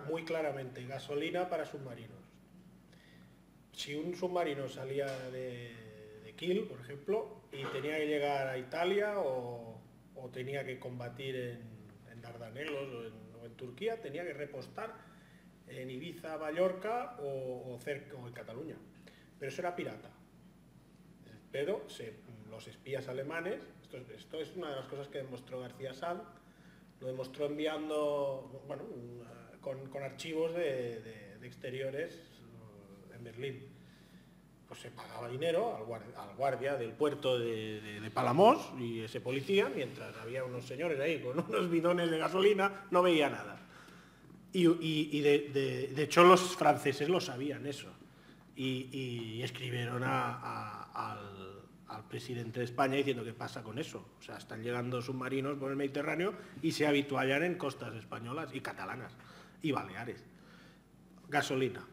Muy claramente, gasolina para submarinos. Si un submarino salía de, de Kiel, por ejemplo, y tenía que llegar a Italia o, o tenía que combatir en, en Dardanelos o en, o en Turquía, tenía que repostar en Ibiza, Mallorca o, o, cerca, o en Cataluña. Pero eso era pirata. Pero se, los espías alemanes Esto, esto es una de las cosas que demostró García Sanz, lo demostró enviando, bueno, con, con archivos de, de, de exteriores en Berlín. Pues se pagaba dinero al guardia, al guardia del puerto de, de, de Palamós y ese policía, mientras había unos señores ahí con unos bidones de gasolina, no veía nada. Y, y, y de, de, de hecho los franceses lo sabían eso y, y escribieron a, a, al, al presidente de España diciendo qué pasa con eso. O sea, están llegando submarinos por el Mediterráneo y se habituallan en costas españolas y catalanas y Baleares. Gasolina.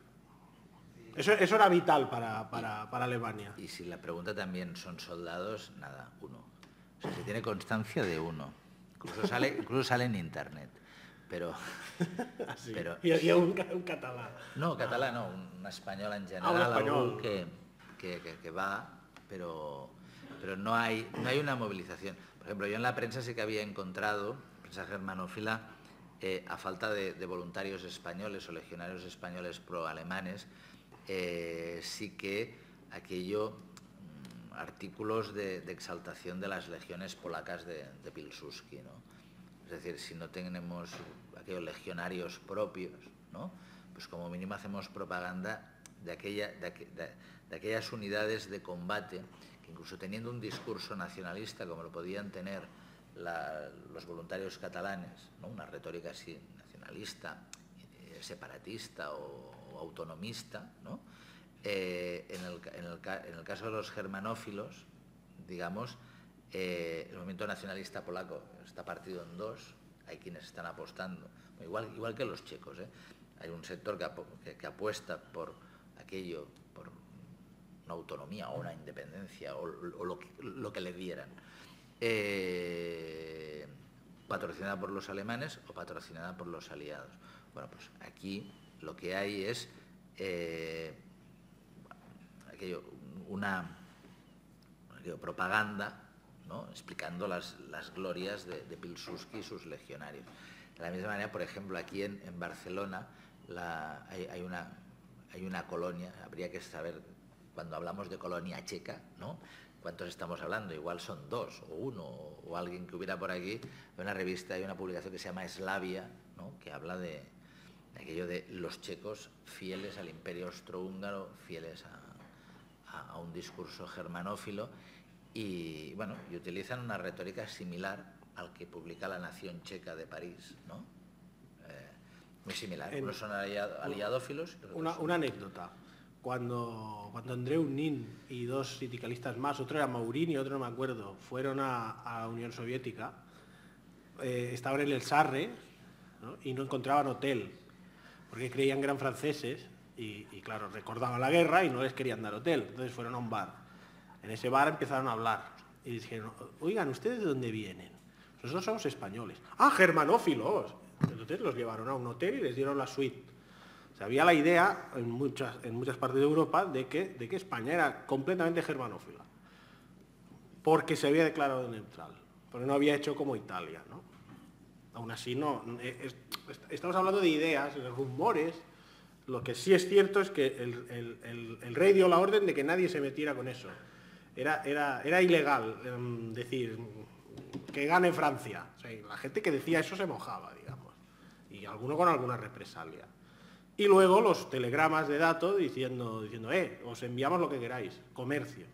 Eso, eso era vital para, para, para Alemania. Y si la pregunta también son soldados, nada, uno. O sea, se tiene constancia de uno. Incluso sale, incluso sale en Internet. Pero... Así. Pero y había un, un catalán. No, catalán no, un español en general, ah, español. Algún que, que, que, que va, pero, pero no, hay, no hay una movilización. Por ejemplo, yo en la prensa sí que había encontrado, prensa germanófila, eh, a falta de, de voluntarios españoles o legionarios españoles pro-alemanes, Eh, sí que aquello, artículos de, de exaltación de las legiones polacas de, de Pilsuski, ¿no? Es decir, si no tenemos aquellos legionarios propios, ¿no? Pues como mínimo hacemos propaganda de, aquella, de, de, de aquellas unidades de combate que incluso teniendo un discurso nacionalista como lo podían tener la, los voluntarios catalanes, ¿no? Una retórica así nacionalista, eh, separatista o autonomista, ¿no? eh, en, el, en, el, en el caso de los germanófilos, digamos, eh, el movimiento nacionalista polaco está partido en dos, hay quienes están apostando, igual, igual que los checos, ¿eh? Hay un sector que, ap que, que apuesta por aquello, por una autonomía o una independencia o, o lo, que, lo que le dieran, eh, patrocinada por los alemanes o patrocinada por los aliados. Bueno, pues aquí lo que hay es eh, aquello, una aquello, propaganda, ¿no? Explicando las, las glorias de, de Pilsuski y sus legionarios. De la misma manera, por ejemplo, aquí en, en Barcelona la, hay, hay, una, hay una colonia, habría que saber, cuando hablamos de colonia checa, ¿no? ¿Cuántos estamos hablando? Igual son dos o uno o alguien que hubiera por aquí. Hay una revista, hay una publicación que se llama Eslavia, ¿no? Que habla de aquello de los checos fieles al imperio austrohúngaro, fieles a, a, a un discurso germanófilo y, bueno, y utilizan una retórica similar al que publica La Nación Checa de París, ¿no? Eh, muy similar, en, unos son aliado, aliadófilos. Una, son... una anécdota, cuando, cuando Andreu Nin y dos sindicalistas más, otro era Maurín y otro no me acuerdo, fueron a, a la Unión Soviética, eh, estaban en el Sarre, ¿no? Y no encontraban hotel, porque creían que eran franceses y, y, claro, recordaban la guerra y no les querían dar hotel. Entonces fueron a un bar. En ese bar empezaron a hablar y dijeron, oigan, ¿ustedes de dónde vienen? Nosotros somos españoles. ¡Ah, germanófilos! Entonces los llevaron a un hotel y les dieron la suite. O sea, había la idea en muchas, en muchas partes de Europa de que, de que España era completamente germanófila, porque se había declarado neutral, porque no había hecho como Italia, ¿no? Aún así, no, es, estamos hablando de ideas, de rumores. Lo que sí es cierto es que el, el, el, el rey dio la orden de que nadie se metiera con eso. Era, era, era ilegal eh, decir que gane Francia. O sea, la gente que decía eso se mojaba, digamos, y alguno con alguna represalia. Y luego los telegramas de datos diciendo, diciendo eh, os enviamos lo que queráis, comercio.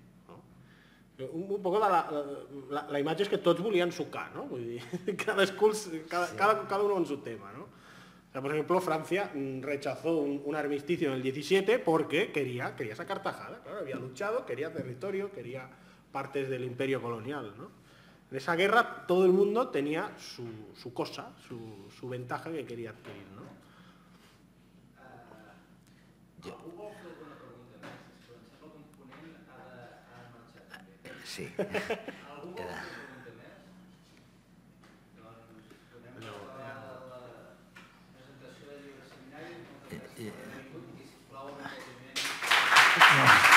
Un poco la, la, la, la imatge és que tots volien sucar, no? Vull dir, cadascú, cada, sí. cada, cada uno en su tema, ¿no? O sea, por ejemplo, Francia rechazó un, un armisticio en el diecisiete porque quería, quería sacar tajada, claro, había luchado, quería territorio, quería partes del imperio colonial, ¿no? En esa guerra todo el mundo tenía su, su cosa, su, su ventaja que quería adquirir, ¿no? Uh, Yo. Sí. Era. No.